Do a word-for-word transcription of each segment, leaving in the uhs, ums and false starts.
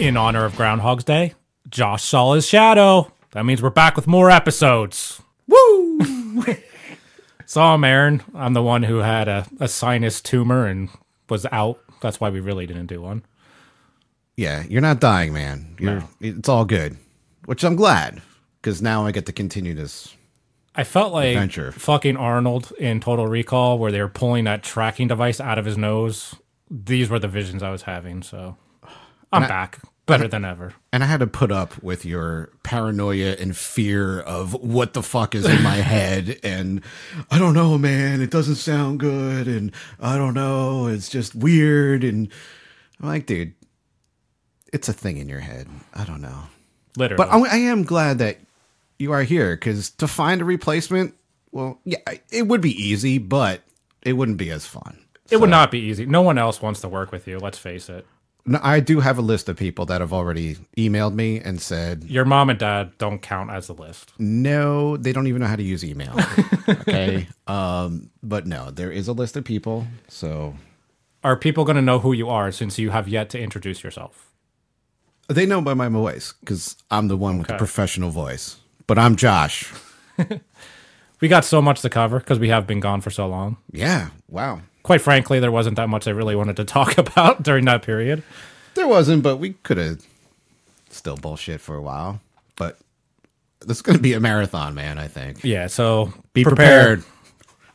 In honor of Groundhog's Day, Josh saw his shadow. That means we're back with more episodes. Woo! Saw him, Aaron. I'm the one who had a, a sinus tumor and was out. That's why we really didn't do one. Yeah, you're not dying, man. You're, no. It's all good, which I'm glad, because now I get to continue this. I felt like adventure. Fucking Arnold in Total Recall, where they were pulling that tracking device out of his nose. These were the visions I was having, so I'm I, back. Better I, than ever. And I had to put up with your paranoia and fear of what the fuck is in my head. And I don't know, man. It doesn't sound good. And I don't know. It's just weird. And I'm like, dude, it's a thing in your head. I don't know. Literally. But I, I am glad that you are here, because to find a replacement, well, yeah, it would be easy, but it wouldn't be as fun. It so. would not be easy. No one else wants to work with you. Let's face it. No, I do have a list of people that have already emailed me and said... Your mom and dad don't count as a list. No, they don't even know how to use email. Okay. Um, but no, there is a list of people, so... Are people going to know who you are, since you have yet to introduce yourself? They know by my voice, because I'm the one okay. with the professional voice. But I'm Josh. We got so much to cover, because we have been gone for so long. Yeah, wow. Quite frankly, there wasn't that much I really wanted to talk about during that period. There wasn't, but we could have still bullshit for a while. But this is going to be a marathon, man, I think. Yeah, so be prepared.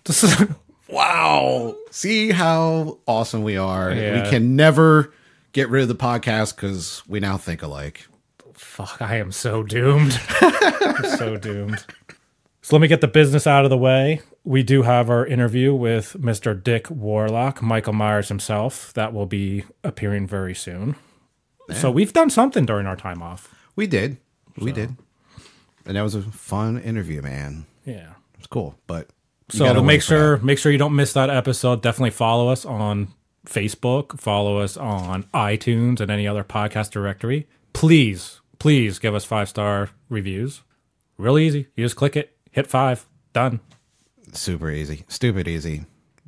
prepared. Wow. See how awesome we are. Yeah. We can never get rid of the podcast because we now think alike. Fuck, I am so doomed. I'm so doomed. So let me get the business out of the way. We do have our interview with Mister Dick Warlock, Michael Myers himself. That will be appearing very soon. Yeah. So we've done something during our time off. We did. So. We did. And that was a fun interview, man. Yeah. It's cool, but... So to make sure, make sure you don't miss that episode. Definitely follow us on Facebook. Follow us on iTunes and any other podcast directory. Please, please give us five-star reviews. Real easy. You just click it, hit five, done. Super easy. Stupid easy.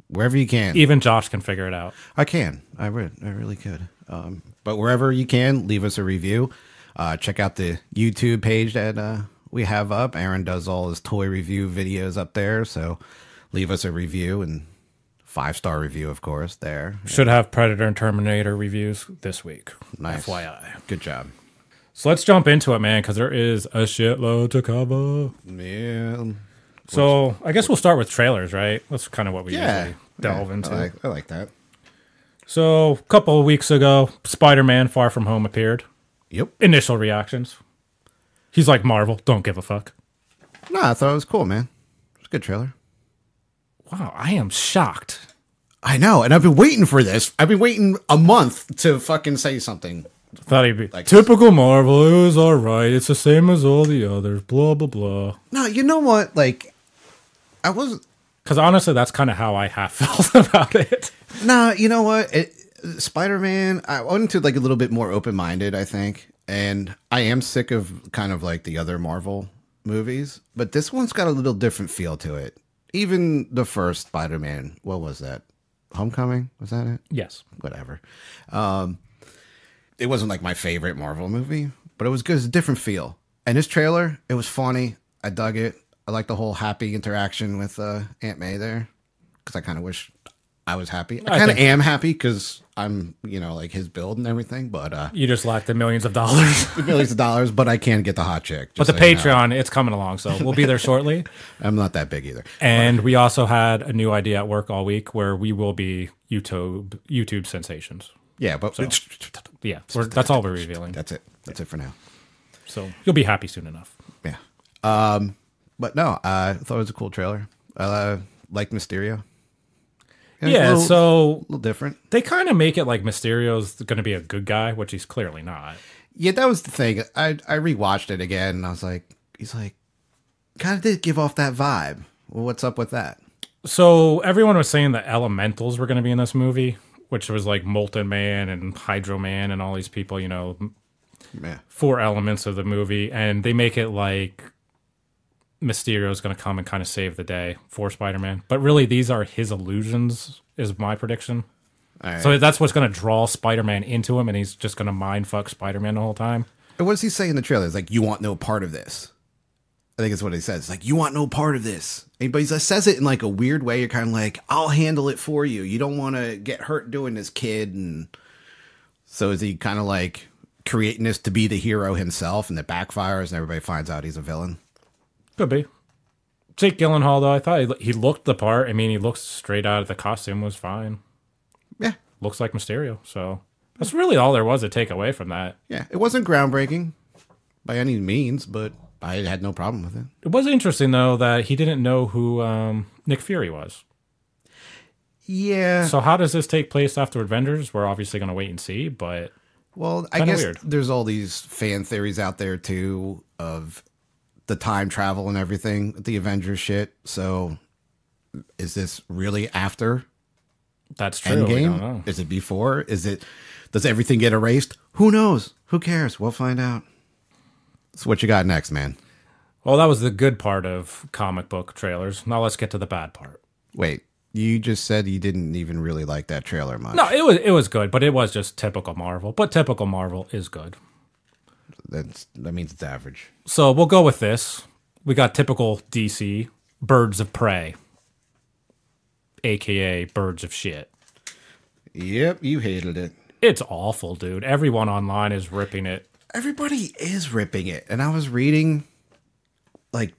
Wherever you can. Even Josh can figure it out. I can. I would. I really could. Um, but wherever you can, leave us a review. Uh, check out the YouTube page that uh, we have up. Aaron does all his toy review videos up there. So leave us a review, and five-star review, of course, there. Should have Predator and Terminator reviews this week. Nice. F Y I. Good job. So let's jump into it, man, because there is a shitload to cover. Yeah. So I guess we'll start with trailers, right? That's kind of what we yeah, usually delve yeah, into. I like, I like that. So a couple of weeks ago, Spider-Man Far From Home appeared. Yep. Initial reactions. He's like Marvel. Don't give a fuck. No, I thought it was cool, man. It was a good trailer. Wow, I am shocked. I know, and I've been waiting for this. I've been waiting a month to fucking say something. I thought he'd be like typical this. Marvel. It was all right. It's the same as all the others. Blah, blah, blah. No, you know what? Like... I wasn't, because honestly, that's kind of how I half felt about it. Nah, you know what? Spider-Man, I went into like a little bit more open-minded, I think, and I am sick of kind of like the other Marvel movies, but this one's got a little different feel to it. Even the first Spider-Man, what was that? Homecoming? Was that it? Yes. Whatever. Um, it wasn't like my favorite Marvel movie, but it was good. It was a different feel. And this trailer, it was funny. I dug it. I like the whole happy interaction with uh, Aunt May there, because I kind of wish I was happy. I kind of am happy because I'm, you know, like his build and everything. But uh, you just lack the millions of dollars, the millions of dollars. But I can get the hot chick. But the so Patreon, you know. It's coming along, so we'll be there shortly. I'm not that big either. And but. We also had a new idea at work all week where we will be YouTube YouTube sensations. Yeah, but so, yeah, we're, that's all we're revealing. That's it. That's yeah. it for now. So you'll be happy soon enough. Yeah. Um. But no, I thought it was a cool trailer. I uh, like Mysterio. And yeah, a little, so... A little different. They kind of make it like Mysterio's going to be a good guy, which he's clearly not. Yeah, that was the thing. I, I rewatched it again, and I was like, he's like, kind of did give off that vibe. Well, what's up with that? So everyone was saying the elementals were going to be in this movie, which was like Molten Man and Hydro Man and all these people, you know, yeah. four elements of the movie. And they make it like... Mysterio is going to come and kind of save the day for Spider-Man. But really, these are his illusions, is my prediction. All right. So that's what's going to draw Spider-Man into him, and he's just going to mind-fuck Spider-Man the whole time. And what does he say in the trailer? It's like, you want no part of this. I think it's what he says. It's like, you want no part of this. And, but he says it in like a weird way. You're kind of like, I'll handle it for you. You don't want to get hurt doing this, kid. And so is he kind of like creating this to be the hero himself, and it backfires, and everybody finds out he's a villain? Could be. Jake Gyllenhaal, though, I thought he, he looked the part. I mean, he looks straight out of the costume, was fine. Yeah. Looks like Mysterio. So that's really all there was to take away from that. Yeah. It wasn't groundbreaking by any means, but I had no problem with it. It was interesting, though, that he didn't know who um, Nick Fury was. Yeah. So how does this take place after Avengers? We're obviously going to wait and see, but well, I guess weird. There's all these fan theories out there, too, of the time travel and everything, the Avengers shit. So is this really after That's true. Endgame? We don't know. Is it before? Is it? Does everything get erased? Who knows? Who cares? We'll find out. So what you got next, man? Well, that was the good part of comic book trailers. Now let's get to the bad part. Wait, you just said you didn't even really like that trailer much. No, it was it was good, but it was just typical Marvel. But typical Marvel is good. That's, that means it's average. So we'll go with this. We got typical D C, Birds of Prey, a k a. Birds of Shit. Yep, you hated it. It's awful, dude. Everyone online is ripping it. Everybody is ripping it. And I was reading, like,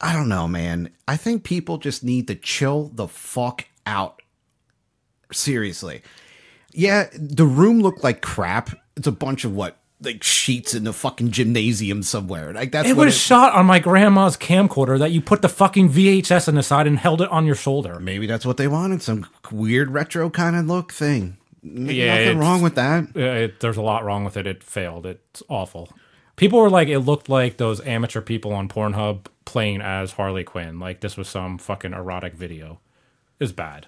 I don't know, man. I think people just need to chill the fuck out. Seriously. Yeah, the room looked like crap. It's a bunch of what? Like sheets in the fucking gymnasium somewhere. Like that's it was it, shot on my grandma's camcorder that you put the fucking V H S on the side and held it on your shoulder. Maybe that's what they wanted, some weird retro kind of look thing. Yeah, nothing wrong with that. It, there's a lot wrong with it. It failed. It's awful. People were like, it looked like those amateur people on Pornhub playing as Harley Quinn. Like this was some fucking erotic video. It's bad.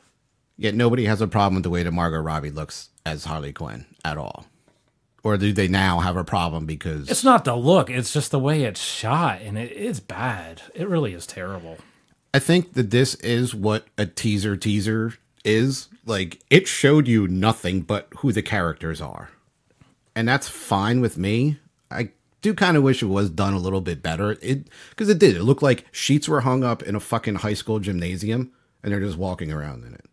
Yet nobody has a problem with the way that Margot Robbie looks as Harley Quinn at all. Or do they now have a problem because it's not the look, it's just the way it's shot, and it is bad. It really is terrible. I think that this is what a teaser teaser is. Like, it showed you nothing but who the characters are. And that's fine with me. I do kind of wish it was done a little bit better. It because it did. It looked like sheets were hung up in a fucking high school gymnasium, and they're just walking around in it.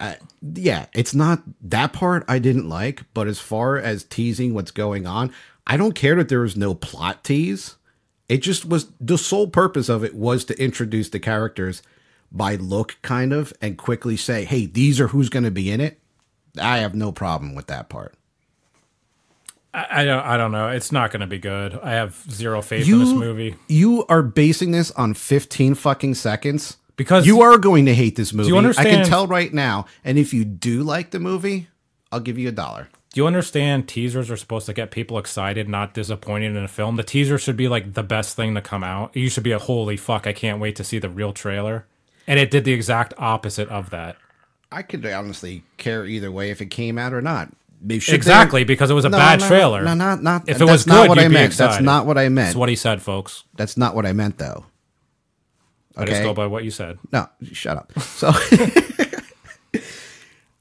Uh, yeah, it's not that part I didn't like, but as far as teasing what's going on, I don't care that there was no plot tease. It just was the sole purpose of it was to introduce the characters by look kind of and quickly say, hey, these are who's going to be in it. I have no problem with that part. I, I, don't, I don't know. It's not going to be good. I have zero faith you, in this movie. You are basing this on fifteen fucking seconds. Because you are going to hate this movie. Do you understand? I can tell right now. And if you do like the movie, I'll give you a dollar. Do you understand teasers are supposed to get people excited, not disappointed in a film? The teaser should be like the best thing to come out. You should be a holy fuck, I can't wait to see the real trailer. And it did the exact opposite of that. I could honestly care either way if it came out or not. Exactly, because it was a no, bad no, trailer. No, not not. If it was good, what you'd I be meant. Excited. That's not what I meant. That's what he said, folks. That's not what I meant, though. Okay. I just go by what you said. No, shut up. So,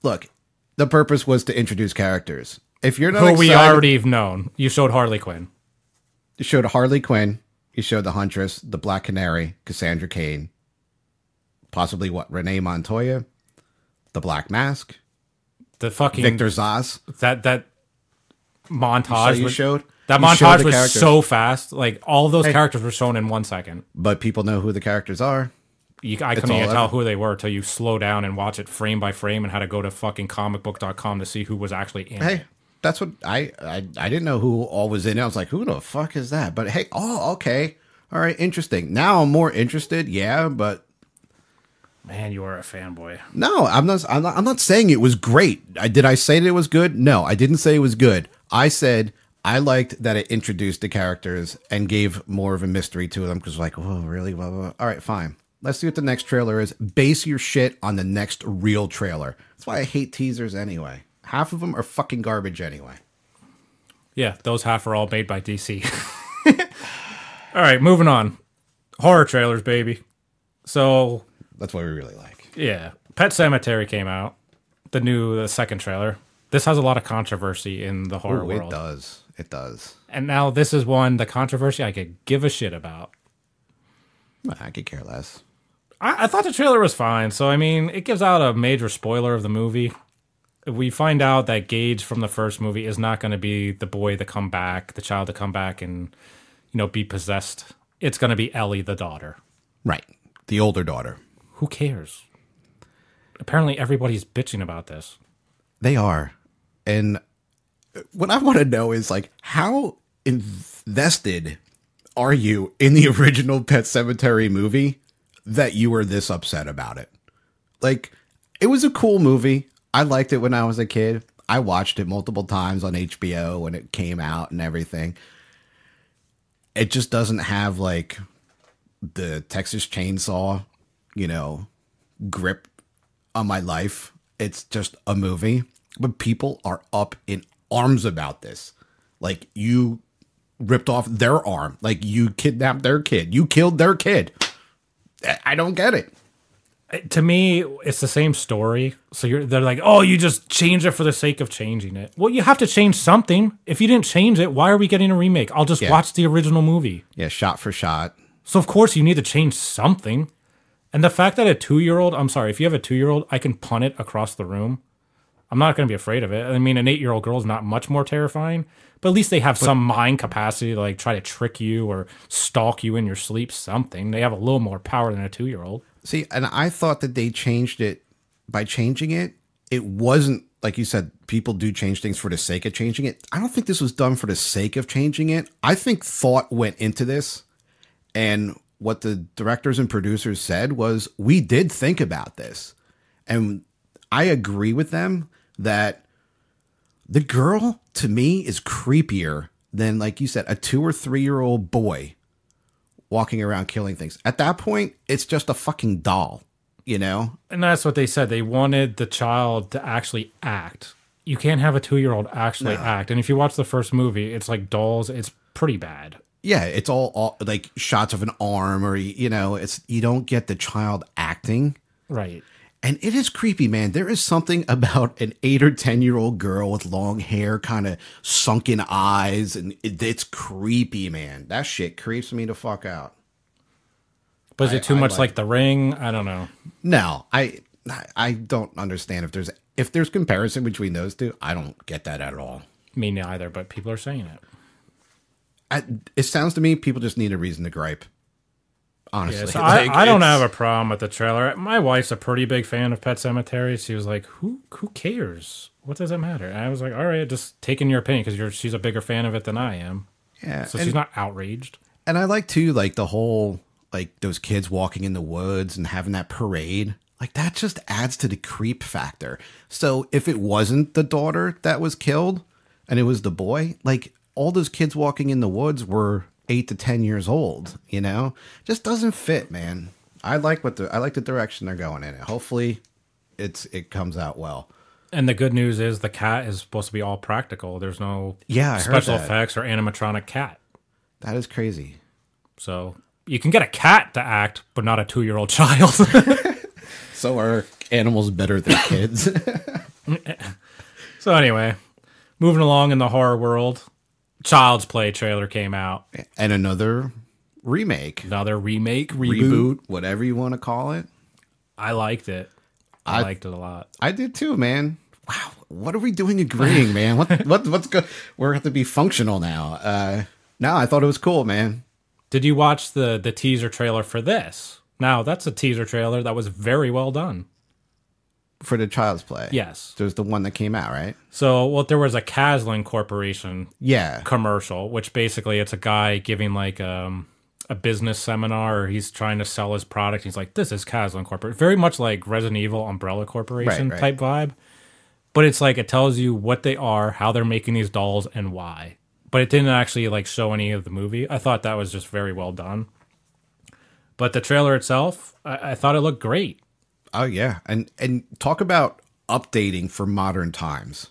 look, the purpose was to introduce characters. If you're not who excited, we already have known, you showed Harley Quinn. You showed Harley Quinn. You showed the Huntress, the Black Canary, Cassandra Cain, possibly what Renee Montoya, the Black Mask, the fucking Victor Zsasz. That that montage you was, showed. That you montage was characters. So fast. Like, all those hey, characters were shown in one second. But people know who the characters are. You, I couldn't even tell who they were until you slow down and watch it frame by frame and had to go to fucking comic book dot com to see who was actually in hey, it. Hey, that's what... I, I I didn't know who all was in it. I was like, who the fuck is that? But hey, oh, okay. All right, interesting. Now I'm more interested, yeah, but... Man, you are a fanboy. No, I'm not, I'm not, I'm not saying it was great. I, did I say that it was good? No, I didn't say it was good. I said... I liked that it introduced the characters and gave more of a mystery to them because, like, oh, really? Blah, blah, blah. All right, fine. Let's see what the next trailer is. Base your shit on the next real trailer. That's why I hate teasers anyway. Half of them are fucking garbage anyway. Yeah, those half are all made by D C. All right, moving on. Horror trailers, baby. So... That's what we really like. Yeah. Pet Sematary came out. the new the second trailer. This has a lot of controversy in the horror Ooh, world. It does. It does. And now this is one, the controversy I could give a shit about. I could care less. I, I thought the trailer was fine. So, I mean, it gives out a major spoiler of the movie. We find out that Gage from the first movie is not going to be the boy to come back, the child to come back and, you know, be possessed. It's going to be Ellie, the daughter. Right. The older daughter. Who cares? Apparently everybody's bitching about this. They are. And what I want to know is, like, how invested are you in the original Pet Sematary movie that you were this upset about it? Like, it was a cool movie. I liked it when I was a kid. I watched it multiple times on H B O when it came out and everything. It just doesn't have, like, the Texas Chainsaw, you know, grip on my life. It's just a movie. But people are up in arms about this. Like, you ripped off their arm. Like, you kidnapped their kid. You killed their kid. I don't get it. To me, it's the same story. So you're, they're like, oh, you just change it for the sake of changing it. Well, you have to change something. If you didn't change it, why are we getting a remake? I'll just yeah. watch the original movie. Yeah, shot for shot. So, of course, you need to change something. And the fact that a two-year-old, I'm sorry, if you have a two-year-old, I can punt it across the room. I'm not going to be afraid of it. I mean, an eight-year-old girl is not much more terrifying, but at least they have but, some mind capacity to, like, try to trick you or stalk you in your sleep, something. They have a little more power than a two-year-old. See, and I thought that they changed it. By changing it, it wasn't, like you said, people do change things for the sake of changing it. I don't think this was done for the sake of changing it. I think thought went into this, and what the directors and producers said was, we did think about this. And I agree with them. That the girl, to me, is creepier than, like you said, a two or three year old boy walking around killing things. At that point, it's just a fucking doll, you know? And that's what they said. They wanted the child to actually act. You can't have a two year old actually no. act. And if you watch the first movie, it's like dolls. It's pretty bad. Yeah, it's all, all like shots of an arm, or, you know, it's, you don't get the child acting. Right. And it is creepy, man. There is something about an eight or ten year old girl with long hair, kind of sunken eyes. And it, it's creepy, man. That shit creeps me the fuck out. But is it too I, much I like, like The Ring? I don't know. No, I, I don't understand if there's, if there's comparison between those two. I don't get that at all. Me neither, but people are saying it. I, it sounds to me people just need a reason to gripe. Honestly, yeah, so like, I, I don't have a problem with the trailer. My wife's a pretty big fan of Pet Sematary. She was like, "Who who cares? What does it matter?" And I was like, "All right, just taking your opinion because you're she's a bigger fan of it than I am." Yeah, so and, she's not outraged. And I like too, like the whole like those kids walking in the woods and having that parade. Like that just adds to the creep factor. So if it wasn't the daughter that was killed and it was the boy, like all those kids walking in the woods were eight to ten years old, you know, just doesn't fit, man. I like what the I like the direction they're going in it. Hopefully, it's it comes out well. And the good news is the cat is supposed to be all practical. There's no yeah special effects or animatronic cat. That is crazy. So you can get a cat to act, but not a two year old child. So are animals better than kids? So anyway, moving along in the horror world. Child's Play trailer came out. And another remake. Another remake, reboot, reboot, whatever you want to call it. I liked it. I, I liked it a lot. I did too, man. Wow. What are we doing agreeing, man? What what what's good? We're gonna have to be functional now. Uh no, I thought it was cool, man. Did you watch the the teaser trailer for this? Now that's a teaser trailer that was very well done. For the Child's Play. Yes. There's the one that came out, right? So, well, there was a Kaslan Corporation yeah. commercial, which basically it's a guy giving like um, a business seminar, or he's trying to sell his product. He's like, this is Kaslan Corporation. Very much like Resident Evil Umbrella Corporation right, right. type vibe. But it's like, it tells you what they are, how they're making these dolls, and why. But it didn't actually like show any of the movie. I thought that was just very well done. But the trailer itself, I, I thought it looked great. Oh, yeah. And and talk about updating for modern times.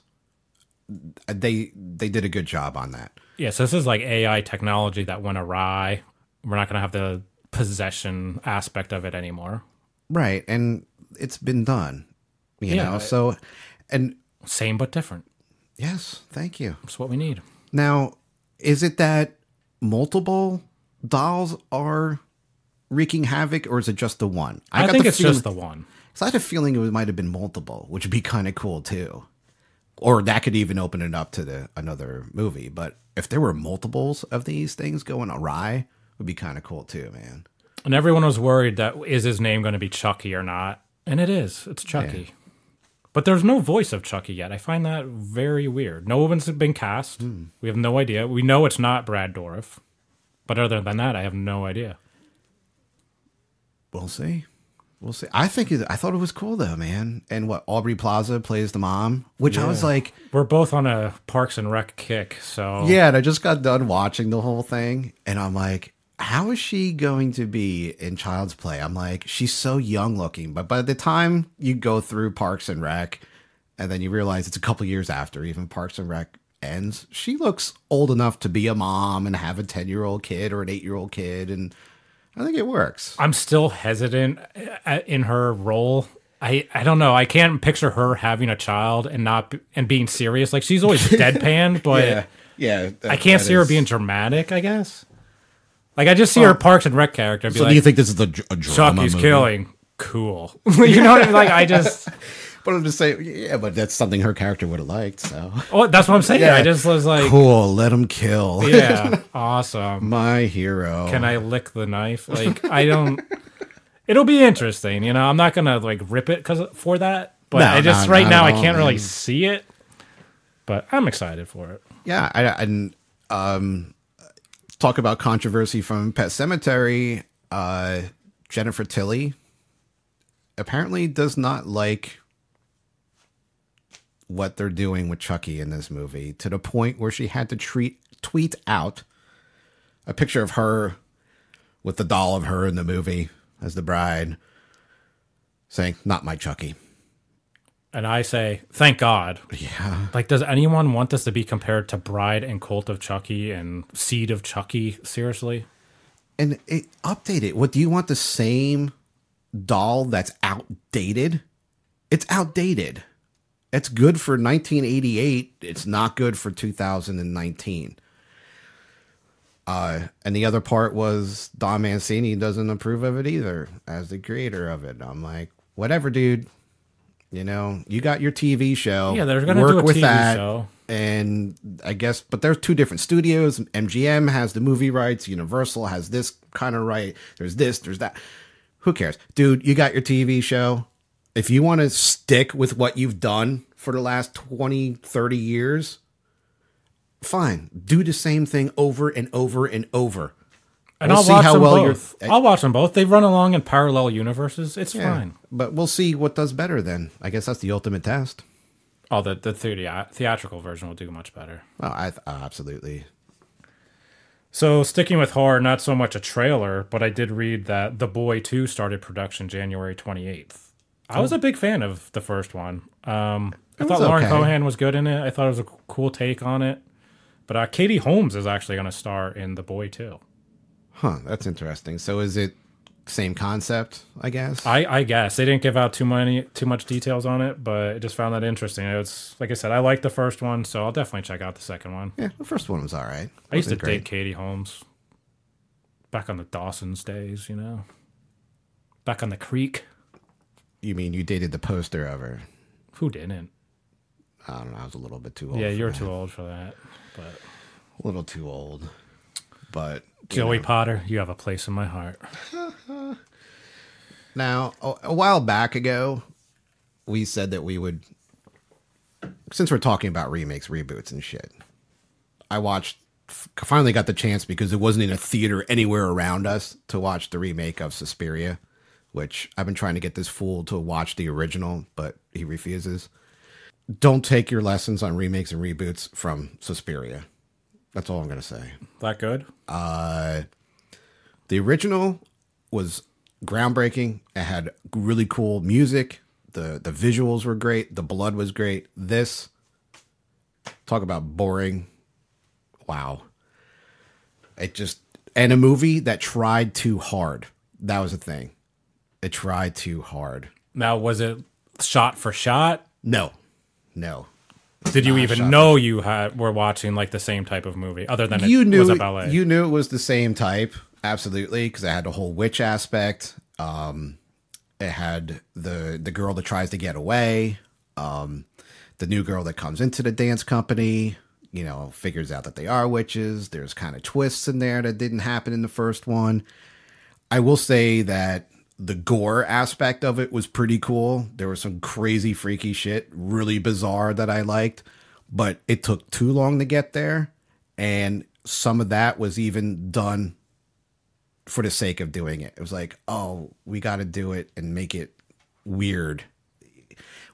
They they did a good job on that. Yeah, so this is like A I technology that went awry. We're not going to have the possession aspect of it anymore. Right, and it's been done, you yeah, know. It, so And same but different. Yes, thank you. That's what we need. Now, is it that multiple dolls are wreaking havoc, or is it just the one? I, I got think the it's feeling, just the one. So I had a feeling it might have been multiple, which would be kind of cool too. Or that could even open it up to the, another movie. But if there were multiples of these things going awry, it would be kind of cool too, man. And everyone was worried that, is his name going to be Chucky or not? And it is. It's Chucky. Yeah. But there's no voice of Chucky yet. I find that very weird. No one's been cast. Mm. We have no idea. We know it's not Brad Dourif. But other than that, I have no idea. We'll see. We'll see. I think it, I thought it was cool though, man. And what, Aubrey Plaza plays the mom, which yeah. I was like, we're both on a Parks and Rec kick, so yeah. And I just got done watching the whole thing, and I'm like, how is she going to be in Child's Play? I'm like, she's so young looking, but by the time you go through Parks and Rec, and then you realize it's a couple years after even Parks and Rec ends, she looks old enough to be a mom and have a ten year old kid or an eight year old kid, and I think it works. I'm still hesitant in her role. I, I don't know. I can't picture her having a child and not and being serious. Like, she's always deadpan, but yeah, yeah that, I can't see is... her being dramatic, I guess. Like, I just see oh. her Parks and Rec character. And so be do like, you think this is a, a drama Chucky's movie? Killing. Cool. You know what I mean? Like, I just... But I'm just saying, yeah, but that's something her character would have liked, so... Oh, that's what I'm saying. Yeah. I just was like... Cool, let him kill. Yeah, awesome. My hero. Can I lick the knife? Like, I don't... It'll be interesting, you know? I'm not going to, like, rip it cause, for that, but no, I just, no, right now, all, I can't man. really see it, but I'm excited for it. Yeah, I, and um, talk about controversy from Pet Sematary. Uh, Jennifer Tilly apparently does not like... what they're doing with Chucky in this movie, to the point where she had to treat, tweet out a picture of her with the doll of her in the movie as the bride, saying, "Not my Chucky." And I say, thank God. Yeah. Like, does anyone want this to be compared to Bride and Cult of Chucky and Seed of Chucky? Seriously? And it, update it. What, do you want the same doll that's outdated? It's outdated. It's good for nineteen eighty-eight. It's not good for two thousand nineteen. Uh, and the other part was Don Mancini doesn't approve of it either as the creator of it. I'm like, whatever, dude. You know, you got your T V show. Yeah, they're going to do a T V show. And I guess, but there's two different studios. M G M has the movie rights. Universal has this kind of right. There's this, there's that. Who cares? Dude, you got your T V show. If you want to stick with what you've done for the last twenty, thirty years, fine. Do the same thing over and over and over. And we'll I'll, see watch how well you're th I'll watch them both. They run along in parallel universes. It's yeah, fine. But we'll see what does better then. I guess that's the ultimate test. Oh, the, the the theatrical version will do much better. Oh, I absolutely. So sticking with horror, not so much a trailer, but I did read that The Boy two started production January twenty-eighth. I was a big fan of the first one. Um, I thought Lauren Cohan was good in it. I thought it was a cool take on it. But uh, Katie Holmes is actually going to star in The Boy too. Huh, that's interesting. So is it same concept, I guess? I, I guess. They didn't give out too many, too much details on it, but I just found that interesting. It's, like I said, I liked the first one, so I'll definitely check out the second one. Yeah, the first one was all right. I used to date Katie Holmes back on the Dawson's days, you know? Back on the creek. You mean you dated the poster of her? Who didn't? I don't know. I was a little bit too old. Yeah, you're too old for that. But a little too old. But Joey Potter, you have a place in my heart. Now, a, a while back ago, we said that we would, since we're talking about remakes, reboots, and shit, I watched, finally got the chance because it wasn't in a theater anywhere around us to watch the remake of Suspiria. Which I've been trying to get this fool to watch the original, but he refuses. Don't take your lessons on remakes and reboots from Suspiria. That's all I'm going to say. That good? Uh, the original was groundbreaking. It had really cool music. The, the visuals were great. The blood was great. This, talk about boring. Wow. It just, and a movie that tried too hard. That was the thing. It tried too hard. Now, was it shot for shot? No. No. Did you even know you had, were watching like the same type of movie other than you it knew, was a ballet? You knew it was the same type. Absolutely. Because it had the whole witch aspect. Um, it had the, the girl that tries to get away. Um, the new girl that comes into the dance company, you know, figures out that they are witches. There's kind of twists in there that didn't happen in the first one. I will say that the gore aspect of it was pretty cool. There was some crazy, freaky shit, really bizarre that I liked, but it took too long to get there. And some of that was even done for the sake of doing it. It was like, oh, we got to do it and make it weird.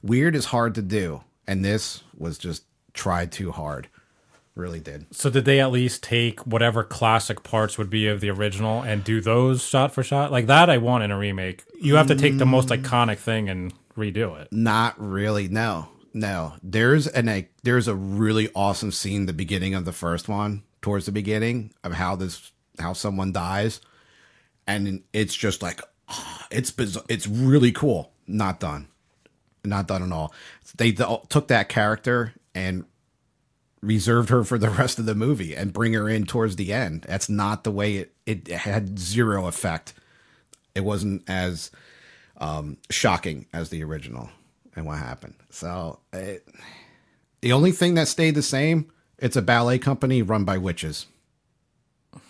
Weird is hard to do. And this was just tried too hard. Really did. So did they at least take whatever classic parts would be of the original and do those shot for shot? Like that I want in a remake. You have to take the most iconic thing and redo it. Not really. No, no. There's an a there's a really awesome scene the beginning of the first one, towards the beginning, of how this how someone dies, and it's just like, oh, it's bizarre. It's really cool. Not done. Not done at all. They took that character and reserved her for the rest of the movie and bring her in towards the end. That's not the way it, it had zero effect. It wasn't as um, shocking as the original and what happened. So it, the only thing that stayed the same, it's a ballet company run by witches.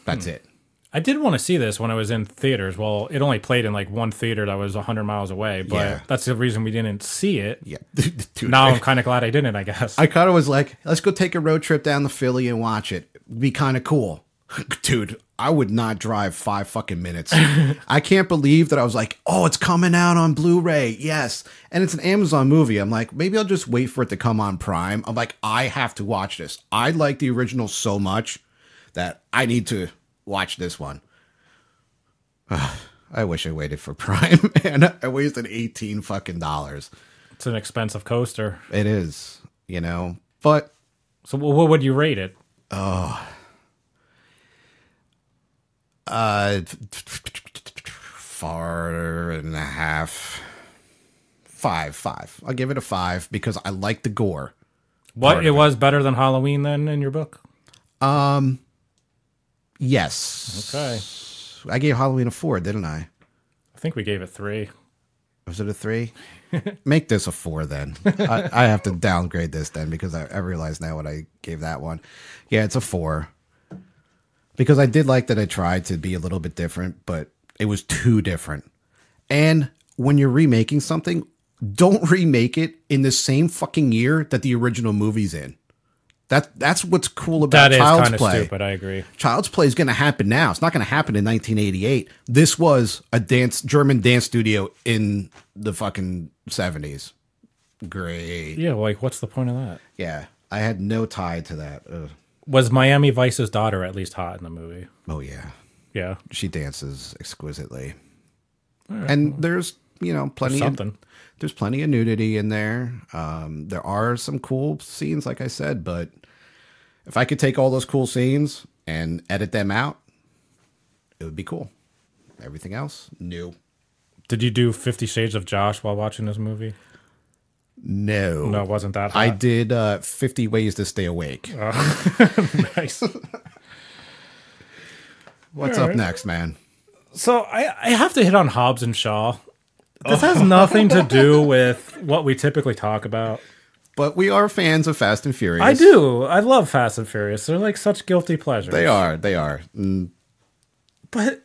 That's hmm. it. I did want to see this when I was in theaters. Well, it only played in like one theater that was a hundred miles away, but yeah. that's the reason we didn't see it. Yeah. Dude, now I, I'm kind of glad I didn't, I guess. I kind of was like, let's go take a road trip down to Philly and watch it. It'd be kind of cool. Dude, I would not drive five fucking minutes. I can't believe that I was like, oh, it's coming out on Blu-ray. Yes. And it's an Amazon movie. I'm like, maybe I'll just wait for it to come on Prime. I'm like, I have to watch this. I like the original so much that I need to watch this one. Ugh, I wish I waited for Prime, and I wasted eighteen fucking dollars. It's an expensive coaster. It is, you know. But so, what would you rate it? Oh, uh, four and a half, five, five. I'll give it a five because I like the gore. What it was better than Halloween then in your book? Um. Yes. Okay. I gave Halloween a four, didn't I? I think we gave it three. Was it a three? Make this a four then. I, I have to downgrade this then because I, I realize now what I gave that one. Yeah, it's a four. Because I did like that I tried to be a little bit different, but it was too different. And when you're remaking something, don't remake it in the same fucking year that the original movie's in. That, that's what's cool about Child's Play. That is kind of stupid, I agree. Child's Play is going to happen now. It's not going to happen in nineteen eighty-eight. This was a dance German dance studio in the fucking seventies. Great. Yeah, like, what's the point of that? Yeah, I had no tie to that. Ugh. Was Miami Vice's daughter at least hot in the movie? Oh, yeah. Yeah. She dances exquisitely. Right. And there's, you know, plenty there's something. Of... There's plenty of nudity in there. Um, there are some cool scenes, like I said, but if I could take all those cool scenes and edit them out, it would be cool. Everything else, new. Did you do Fifty Shades of Josh while watching this movie? No. No, it wasn't that hot. I did uh, fifty Ways to Stay Awake. Uh, nice. What's all right. up next, man? So I, I have to hit on Hobbs and Shaw. This has nothing to do with what we typically talk about. But we are fans of Fast and Furious. I do. I love Fast and Furious. They're like such guilty pleasures. They are. They are. Mm. But,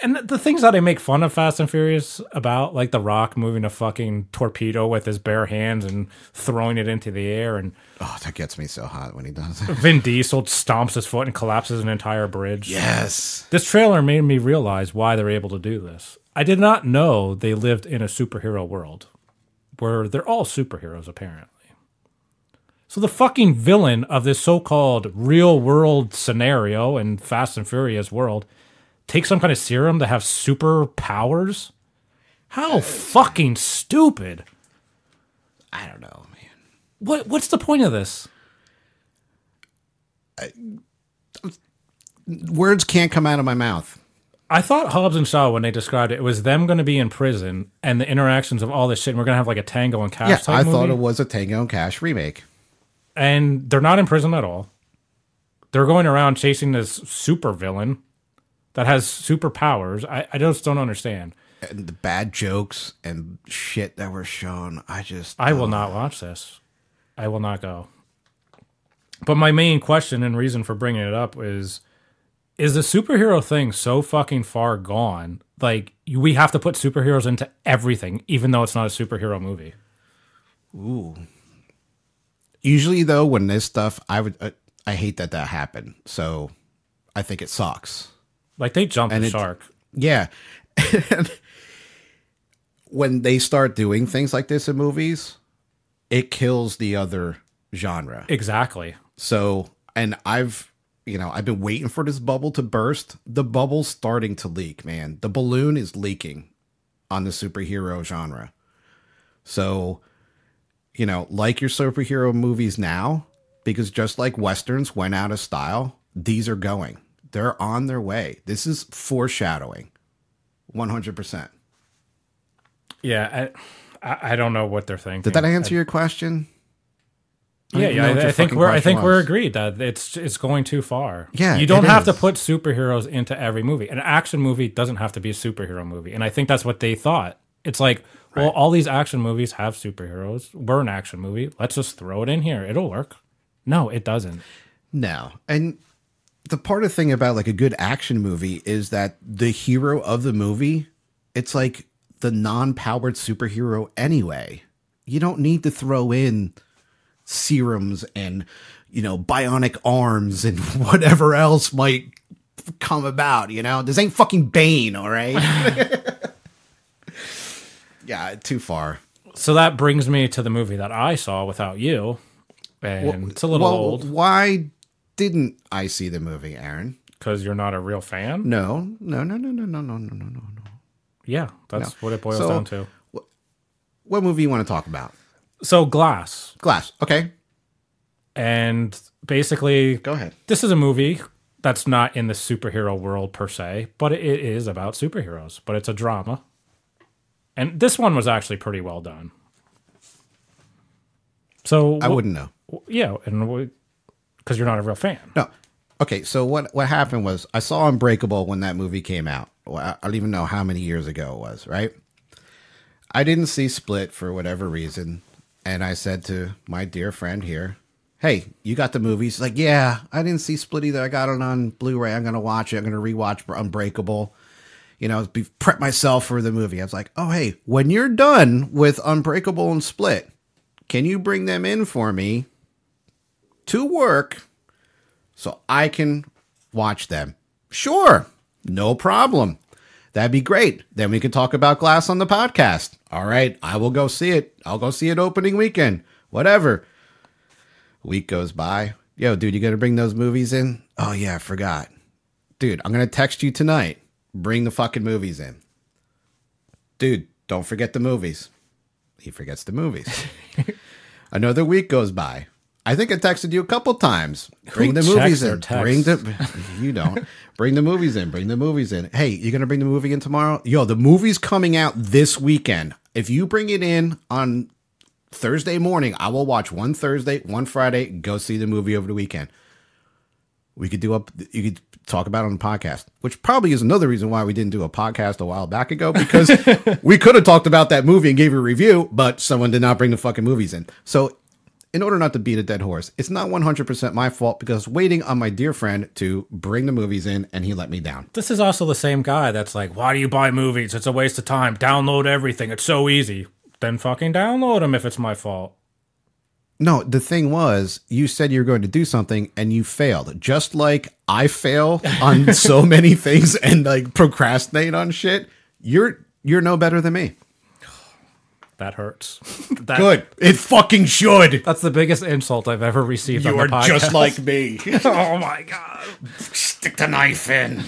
and the things that I make fun of Fast and Furious about, like The Rock moving a fucking torpedo with his bare hands and throwing it into the air. And oh, that gets me so hot when he does it. Vin Diesel stomps his foot and collapses an entire bridge. Yes. This trailer made me realize why they're able to do this. I did not know they lived in a superhero world where they're all superheroes, apparently. So the fucking villain of this so-called real-world scenario in Fast and Furious world takes some kind of serum to have superpowers? How fucking stupid. I don't know, man. What What's the point of this? I, words can't come out of my mouth. I thought Hobbs and Shaw, when they described it, it was them going to be in prison and the interactions of all this shit, and we're going to have like a Tango and Cash yeah, type I movie. Thought it was a Tango and Cash remake. And they're not in prison at all. They're going around chasing this super villain that has superpowers. I, I just don't understand. And the bad jokes and shit that were shown, I just... I will not watch this. I will not go. But my main question and reason for bringing it up is... is the superhero thing so fucking far gone? Like, we have to put superheroes into everything, even though it's not a superhero movie. Ooh. Usually, though, when this stuff, I would, uh, I hate that that happened. So, I think it sucks. Like, they jumped and the it, shark. Yeah. When they start doing things like this in movies, it kills the other genre. Exactly. So, and I've... you know, I've been waiting for this bubble to burst. The bubble's starting to leak, man. The balloon is leaking on the superhero genre. So, you know, like your superhero movies now, because just like Westerns went out of style, these are going. They're on their way. This is foreshadowing. one hundred percent. Yeah, I, I don't know what they're thinking. Did that answer I your question? Yeah, yeah. I, I think we're I think was. we're agreed that it's it's going too far. Yeah, you don't have is. to put superheroes into every movie. An action movie doesn't have to be a superhero movie, and I think that's what they thought. It's like, right. well, all these action movies have superheroes. We're an action movie. Let's just throw it in here. It'll work. No, it doesn't. No, and the part of the thing about like a good action movie is that the hero of the movie, it's like the non-powered superhero anyway. You don't need to throw in serums and, you know, bionic arms and whatever else might come about. You know, this ain't fucking Bane, all right? Yeah, too far. So that brings me to the movie that I saw without you, and well, it's a little well, old. Why didn't I see the movie, Aaron? Because you're not a real fan? No, no, no, no, no, no, no, no, no, no. Yeah, that's no. what it boils so, down to. What movie you want to talk about? So Glass. Glass, okay. And basically... go ahead. This is a movie that's not in the superhero world per se, but it is about superheroes. But it's a drama. And this one was actually pretty well done. So... I wouldn't know. Yeah, and because you're not a real fan. No. Okay, so what, what happened was, I saw Unbreakable when that movie came out. I don't even know how many years ago it was, right? I didn't see Split for whatever reason. And I said to my dear friend here, hey, you got the movies? Like, yeah, I didn't see Split either. I got it on Blu-ray. I'm going to watch it. I'm going to rewatch Unbreakable. You know, be, prep myself for the movie. I was like, oh, hey, when you're done with Unbreakable and Split, can you bring them in for me to work so I can watch them? Sure. No problem. That'd be great. Then we could talk about Glass on the podcast. All right, I will go see it. I'll go see it opening weekend. Whatever. Week goes by. Yo, dude, you got to bring those movies in? Oh, yeah, I forgot. Dude, I'm going to text you tonight. Bring the fucking movies in. Dude, don't forget the movies. He forgets the movies. Another week goes by. I think I texted you a couple times. Bring Who the movies in. Bring the you don't bring the movies in. Bring the movies in. Hey, you're gonna bring the movie in tomorrow? Yo, the movie's coming out this weekend. If you bring it in on Thursday morning, I will watch one Thursday, one Friday, go see the movie over the weekend. We could do up. You could talk about it on the podcast, which probably is another reason why we didn't do a podcast a while back ago, because we could have talked about that movie and gave a review, but someone did not bring the fucking movies in. So. In order not to beat a dead horse, it's not one hundred percent my fault because waiting on my dear friend to bring the movies in, and he let me down. This is also the same guy that's like, why do you buy movies? It's a waste of time. Download everything. It's so easy. Then fucking download them if it's my fault. No, the thing was, you said you were going to do something, and you failed. Just like I fail on so many things and like procrastinate on shit, you're you're no better than me. That hurts. That, Good. It fucking should. That's the biggest insult I've ever received you on the podcast. You are just like me. Oh, my God. Stick the knife in.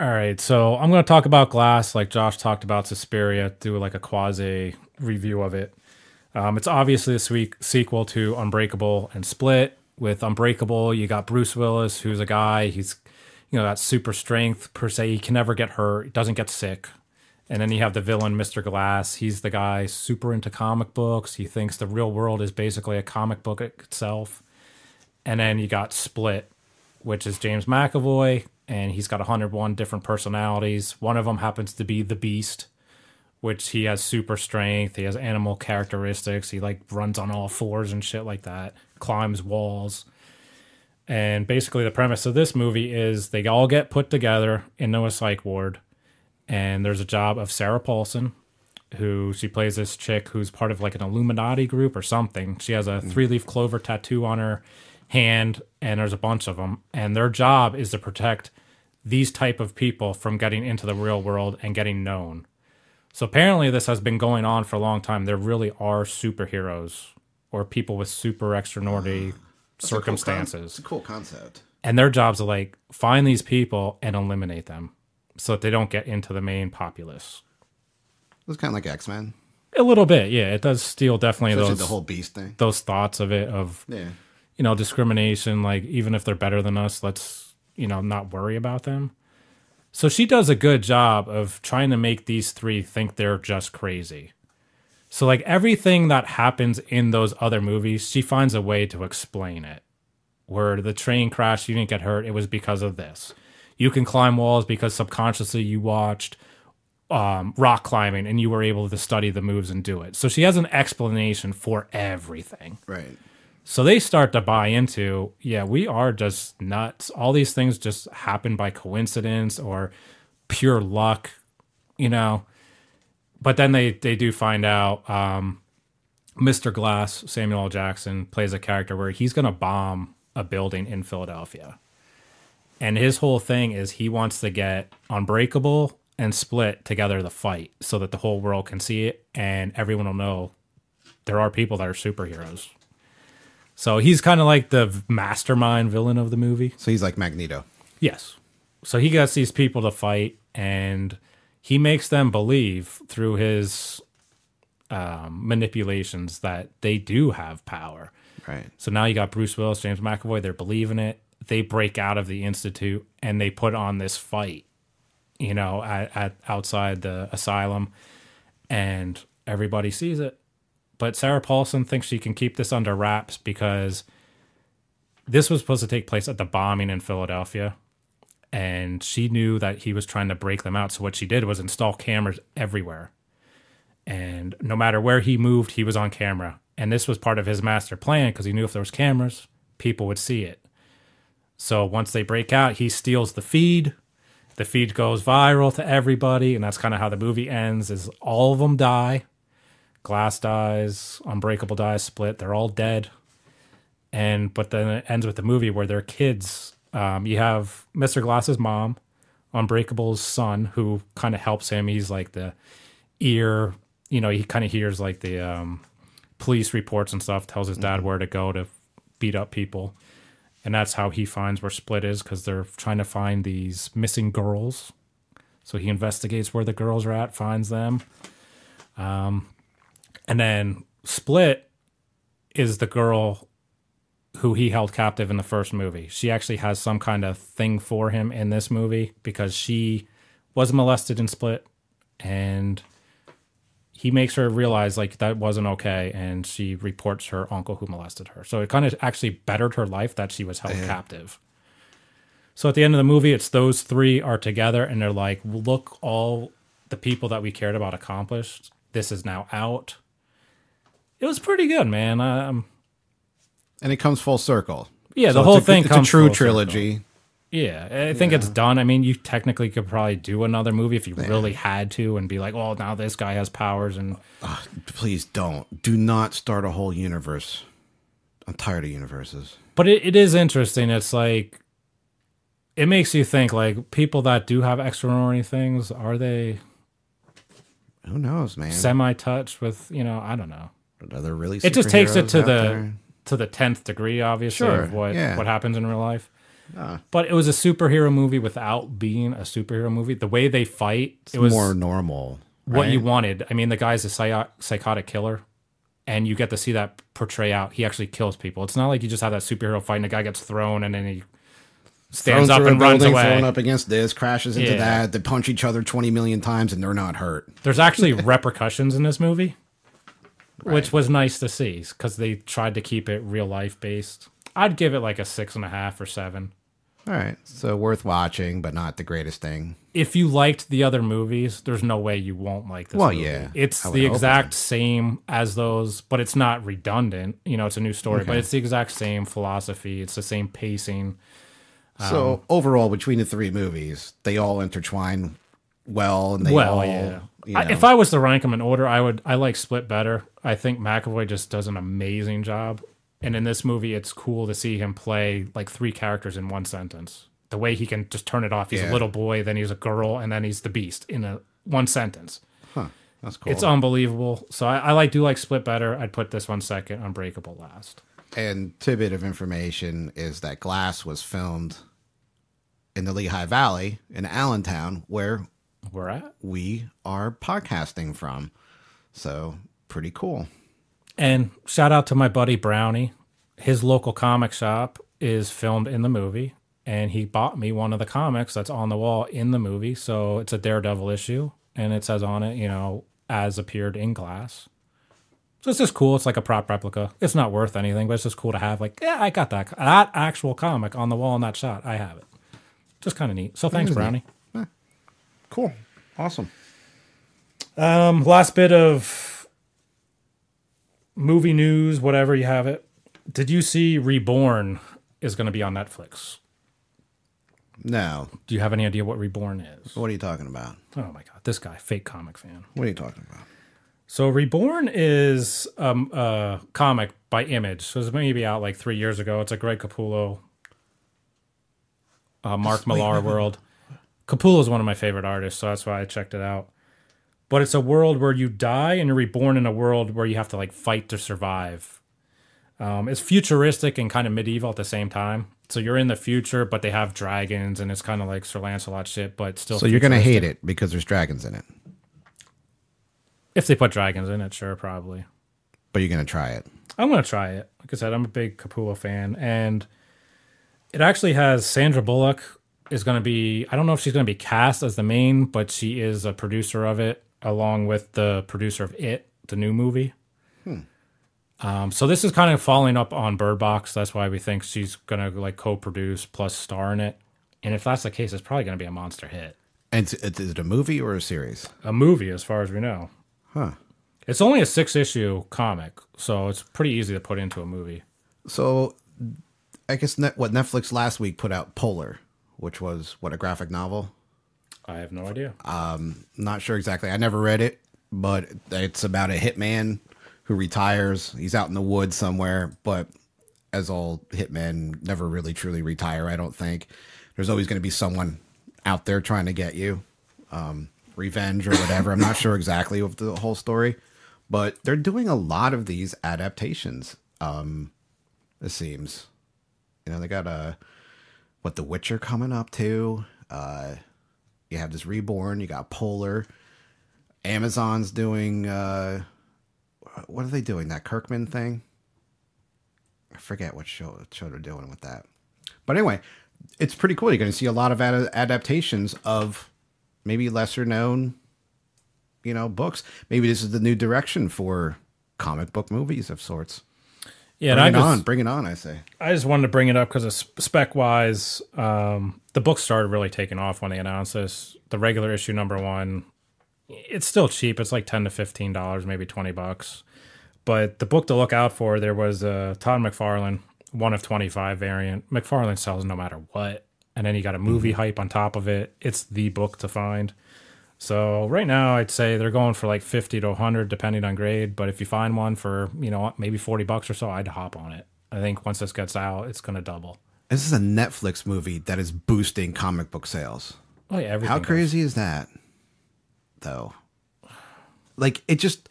All right. So I'm going to talk about Glass, like Josh talked about Suspiria, do like a quasi-review of it. Um, it's obviously a sweet sequel to Unbreakable and Split. With Unbreakable, you got Bruce Willis, who's a guy. He's you know, that super strength per se. He can never get hurt. He doesn't get sick. And then you have the villain, Mister Glass. He's the guy super into comic books. He thinks the real world is basically a comic book itself. And then you got Split, which is James McAvoy, and he's got one hundred one different personalities. One of them happens to be the Beast, which he has super strength. He has animal characteristics. He like runs on all fours and shit like that, climbs walls. And basically the premise of this movie is they all get put together into a psych ward. And there's a job of Sarah Paulson, who she plays this chick who's part of like an Illuminati group or something. She has a three-leaf clover tattoo on her hand, and there's a bunch of them. And their job is to protect these type of people from getting into the real world and getting known. So apparently this has been going on for a long time. There really are superheroes or people with super extraordinary circumstances. It's a cool concept. And their jobs are like, find these people and eliminate them, so that they don't get into the main populace. It's kind of like X-Men. A little bit, yeah. It does steal definitely especially those the whole Beast thing. Those thoughts of it of yeah. you know, discrimination, like even if they're better than us, let's, you know, not worry about them. So she does a good job of trying to make these three think they're just crazy. So like everything that happens in those other movies, she finds a way to explain it. Where the train crash, you didn't get hurt, it was because of this. You can climb walls because subconsciously you watched um, rock climbing and you were able to study the moves and do it. So she has an explanation for everything. Right. So they start to buy into, yeah, we are just nuts. All these things just happen by coincidence or pure luck, you know. But then they, they do find out um, Mister Glass, Samuel L. Jackson, plays a character where he's going to bomb a building in Philadelphia. And his whole thing is he wants to get Unbreakable and Split together to fight so that the whole world can see it and everyone will know there are people that are superheroes. So he's kind of like the mastermind villain of the movie. So he's like Magneto. Yes. So he gets these people to fight and he makes them believe through his um, manipulations that they do have power. Right. So now you got Bruce Willis, James McAvoy, they're believing it. They break out of the institute and they put on this fight, you know, at, at outside the asylum, and everybody sees it. But Sarah Paulson thinks she can keep this under wraps because this was supposed to take place at the bombing in Philadelphia, and she knew that he was trying to break them out. So what she did was install cameras everywhere, and no matter where he moved, he was on camera. And this was part of his master plan because he knew if there was cameras, people would see it. So once they break out, he steals the feed. The feed goes viral to everybody, and that's kind of how the movie ends, is all of them die. Glass dies, Unbreakable dies, Split. They're all dead. And but then it ends with the movie where their kids. Um, you have Mister Glass's mom, Unbreakable's son, who kind of helps him. He's like the ear. You know, he kind of hears like the um, police reports and stuff, tells his dad where to go to beat up people. And that's how he finds where Split is, because they're trying to find these missing girls. So he investigates where the girls are at, finds them. Um, and then Split is the girl who he held captive in the first movie. She actually has some kind of thing for him in this movie because she was molested in Split. And he makes her realize like that wasn't okay, and she reports her uncle who molested her. So it kind of actually bettered her life that she was held yeah. captive. So at the end of the movie, it's those three are together, and they're like, look, all the people that we cared about accomplished. This is now out. It was pretty good, man. Um, and it comes full circle. Yeah, so the whole it's a, thing it's comes a true full trilogy. Circle. Yeah, I think yeah. it's done. I mean, you technically could probably do another movie if you yeah. really had to and be like, well, now this guy has powers. And uh, please don't. Do not start a whole universe. I'm tired of universes. But it, it is interesting. It's like, it makes you think, like, people that do have extraordinary things, are they... Who knows, man? Semi-touched with, you know, I don't know. Are there really It just takes it to the there? to the tenth degree, obviously, sure. of what, yeah. what happens in real life. Uh, but it was a superhero movie without being a superhero movie. The way they fight, it was more normal. Right? What you wanted. I mean, the guy's a psych psychotic killer, and you get to see that portray out. He actually kills people. It's not like you just have that superhero fight and the guy gets thrown and then he stands up and runs away. Thrown up against this, crashes into yeah. that. They punch each other twenty million times and they're not hurt. There's actually repercussions in this movie, right. which was nice to see because they tried to keep it real life based. I'd give it like a six and a half or seven. All right. So worth watching, but not the greatest thing. If you liked the other movies, there's no way you won't like this well, movie. Yeah. It's the exact same as those, but it's not redundant. You know, it's a new story, okay. but it's the exact same philosophy. It's the same pacing. Um, so overall, between the three movies, they all intertwine well. And they well, all, yeah. You know. I, if I was to rank them in order, I would. I like Split better. I think McAvoy just does an amazing job. And in this movie, it's cool to see him play like three characters in one sentence. The way he can just turn it off. He's yeah. a little boy, then he's a girl, and then he's the beast in a one sentence. Huh. That's cool. It's unbelievable. So I, I like do like Split better. I'd put this one second, Unbreakable last. And tidbit of information is that Glass was filmed in the Lehigh Valley in Allentown, where we're at. We are podcasting from. So pretty cool. And shout out to my buddy Brownie. His local comic shop is filmed in the movie, and he bought me one of the comics that's on the wall in the movie. So it's a Daredevil issue, and it says on it, you know, as appeared in Glass. So it's just cool. It's like a prop replica. It's not worth anything, but it's just cool to have. Like, yeah, I got that that actual comic on the wall in that shot. I have it. Just kind of neat. So thanks, Brownie. Yeah. Cool. Awesome. Um, last bit of movie news, whatever you have it. Did you see Reborn is going to be on Netflix? No. Do you have any idea what Reborn is? What are you talking about? Oh my God, this guy, fake comic fan. What are you talking about? So Reborn is um, a comic by Image. So it's maybe out like three years ago. It's a Greg Capullo, uh, Mark Millar world. Capullo is one of my favorite artists, so that's why I checked it out. But it's a world where you die and you're reborn in a world where you have to like fight to survive. Um, it's futuristic and kind of medieval at the same time. So you're in the future, but they have dragons, and it's kind of like Sir Lancelot shit, but still. So futuristic. You're gonna hate it because there's dragons in it. If they put dragons in it, sure, probably. But you're gonna try it. I'm gonna try it. Like I said, I'm a big Capullo fan, and it actually has Sandra Bullock is gonna be. I don't know if she's gonna be cast as the main, but she is a producer of it, along with the producer of It, the new movie. Hmm. Um, so this is kind of following up on Bird Box. That's why we think she's going to like co-produce plus star in it. And if that's the case, it's probably going to be a monster hit. And is it a movie or a series? A movie, as far as we know. Huh. It's only a six-issue comic, so it's pretty easy to put into a movie. So I guess net, what Netflix last week put out, Polar, which was, what, a graphic novel? I have no idea. Um, not sure exactly. I never read it, but it's about a hitman who retires. He's out in the woods somewhere, but as all hitmen never really truly retire, I don't think. There's always going to be someone out there trying to get you, um, revenge or whatever. I'm not sure exactly of the whole story, but they're doing a lot of these adaptations, um, it seems. You know, they got, uh, what, The Witcher coming up too. Uh... You have this Reborn. You got Polar. Amazon's doing. Uh, what are they doing? That Kirkman thing. I forget what show, show they're doing with that. But anyway, it's pretty cool. You're going to see a lot of ad adaptations of maybe lesser known, you know, books. Maybe this is the new direction for comic book movies of sorts. Yeah, bring and it I just, on, bring it on, I say. I just wanted to bring it up because spec-wise, um, the book started really taking off when they announced this. The regular issue number one, it's still cheap. It's like ten to fifteen dollars, maybe twenty bucks. But the book to look out for, there was a Todd McFarlane, one of twenty-five variant. McFarlane sells no matter what. And then you got a movie mm-hmm. hype on top of it. It's the book to find. So right now, I'd say they're going for like fifty to a hundred, depending on grade. But if you find one for, you know, maybe forty bucks or so, I'd hop on it. I think once this gets out, it's going to double. This is a Netflix movie that is boosting comic book sales. Oh, yeah. How crazy is that, though? Like, it just,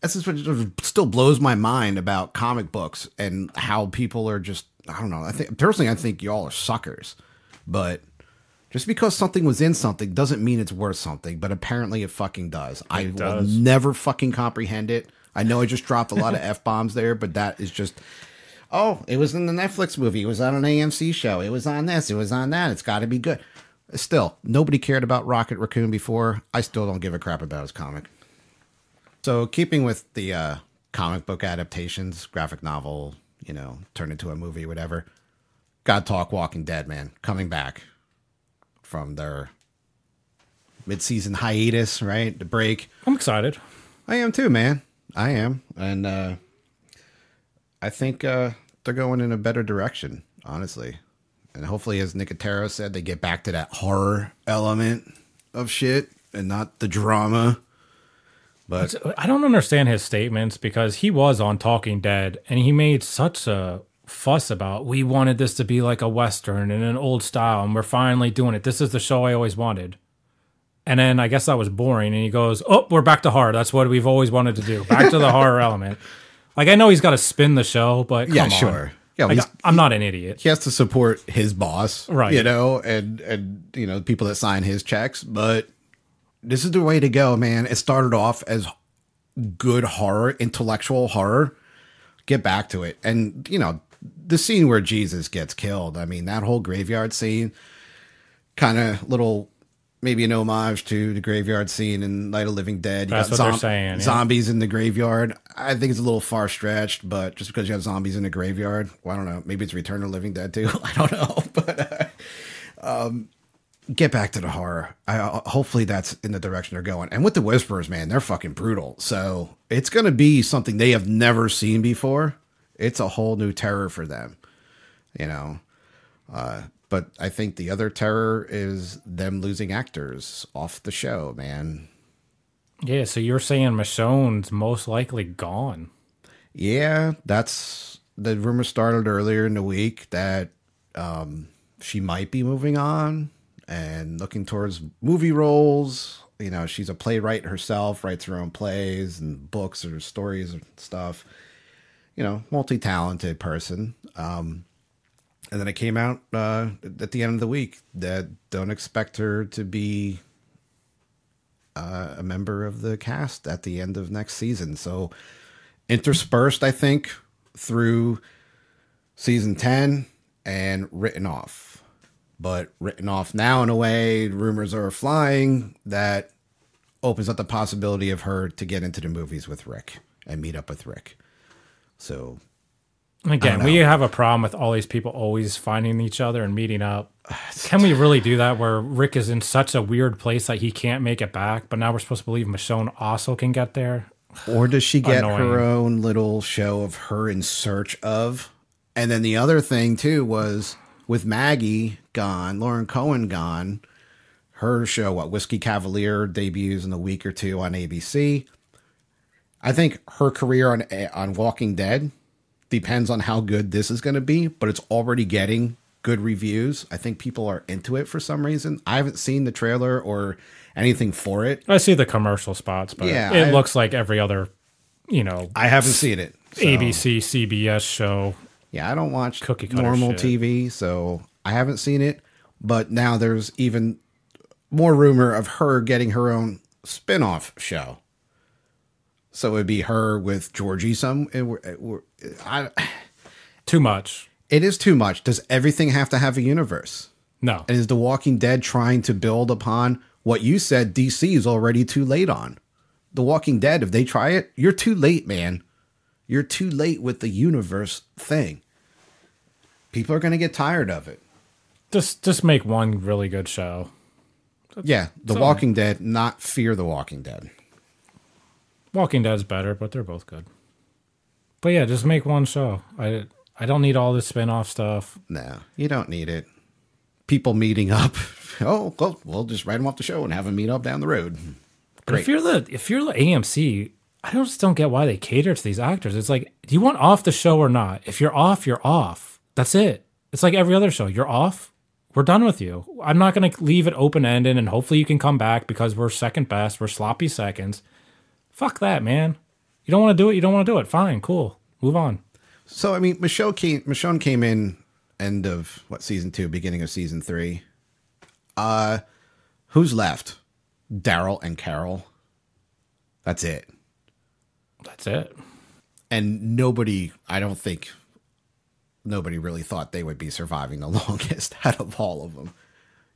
that's just what still blows my mind about comic books and how people are just, I don't know. I think personally, I think y'all are suckers, but just because something was in something doesn't mean it's worth something, but apparently it fucking does. It I does. will never fucking comprehend it. I know I just dropped a lot of F-bombs there, but that is just oh, it was in the Netflix movie. It was on an A M C show. It was on this. It was on that. It's got to be good. Still, nobody cared about Rocket Raccoon before. I still don't give a crap about his comic. So keeping with the uh, comic book adaptations, graphic novel, you know, turned into a movie, whatever. God Talk Walking Dead, man, coming back from their mid-season hiatus, right? The break. I'm excited. I am too, man. I am. And uh, I think uh, they're going in a better direction, honestly. And hopefully, as Nicotero said, they get back to that horror element of shit and not the drama. But I don't understand his statements, because he was on Talking Dead and he made such a fuss about, we wanted this to be like a Western and an old style, and we're finally doing it. This is the show I always wanted. And then I guess that was boring. And he goes, oh, we're back to horror. That's what we've always wanted to do. Back to the horror element. Like, I know he's got to spin the show, but come yeah, on. Sure. Yeah, well, like, I'm not an idiot. He has to support his boss, right? You know, and, and, you know, people that sign his checks. But this is the way to go, man. It started off as good horror, intellectual horror. Get back to it. And, you know, the scene where Jesus gets killed, I mean, that whole graveyard scene, kind of little, maybe an homage to the graveyard scene in Night of the Living Dead. You That's got what they're saying. Zombies yeah. in the graveyard. I think it's a little far stretched, but just because you have zombies in the graveyard, well, I don't know. Maybe it's Return of the Living Dead too. I don't know. But uh, um, get back to the horror. I, uh, hopefully that's in the direction they're going. And with the Whisperers, man, they're fucking brutal. So it's going to be something they have never seen before. It's a whole new terror for them, you know. Uh, but I think the other terror is them losing actors off the show, man. Yeah, so you're saying Michonne's most likely gone. Yeah, that's the rumor started earlier in the week that um, she might be moving on and looking towards movie roles. You know, she's a playwright herself, writes her own plays and books or stories and stuff. You know, multi-talented person. Um, and then it came out uh, at the end of the week that don't expect her to be uh, a member of the cast at the end of next season. So interspersed, I think, through season ten and written off. But written off now in a way, rumors are flying, that opens up the possibility of her to get into the movies with Rick and meet up with Rick. So again, we have a problem with all these people always finding each other and meeting up. Can we really do that, where Rick is in such a weird place that he can't make it back, but now we're supposed to believe Michonne also can get there? Or does she get Annoying. her own little show of her in search of? And then the other thing too was, with Maggie gone, Lauren Cohan gone, her show, what, Whiskey Cavalier, debuts in a week or two on A B C. I think her career on on Walking Dead depends on how good this is going to be, but it's already getting good reviews. I think people are into it for some reason. I haven't seen the trailer or anything for it. I see the commercial spots, but yeah, it I, looks like every other, you know. I haven't seen it. So. A B C, C B S show. Yeah, I don't watch cookie cutter normal shit. T V, so I haven't seen it. But now there's even more rumor of her getting her own spin-off show. So it'd be her with Georgie. Some it, it, it, I, too much. It is too much. Does everything have to have a universe? No. And is The Walking Dead trying to build upon what you said? D C is already too late on The Walking Dead. If they try it, you're too late, man. You're too late with the universe thing. People are going to get tired of it. Just, just make one really good show. That's, yeah, The Walking all. Dead, not Fear the Walking Dead. Walking Dead's better, but they're both good. But yeah, just make one show. I I don't need all this spin-off stuff. No, you don't need it. People meeting up. Oh, well, we'll just write them off the show and have them meet up down the road. Great. If you're the if you're the A M C, I don't, just don't get why they cater to these actors. It's like, do you want off the show or not? If you're off, you're off. That's it. It's like every other show. You're off. We're done with you. I'm not going to leave it open-ended, and hopefully you can come back because we're second best. We're sloppy seconds. Fuck that, man. You don't want to do it. You don't want to do it. Fine. Cool. Move on. So, I mean, Michonne came, Michonne came in end of, what, season two, beginning of season three. Uh, who's left? Daryl and Carol. That's it. That's it. And nobody, I don't think, nobody really thought they would be surviving the longest out of all of them.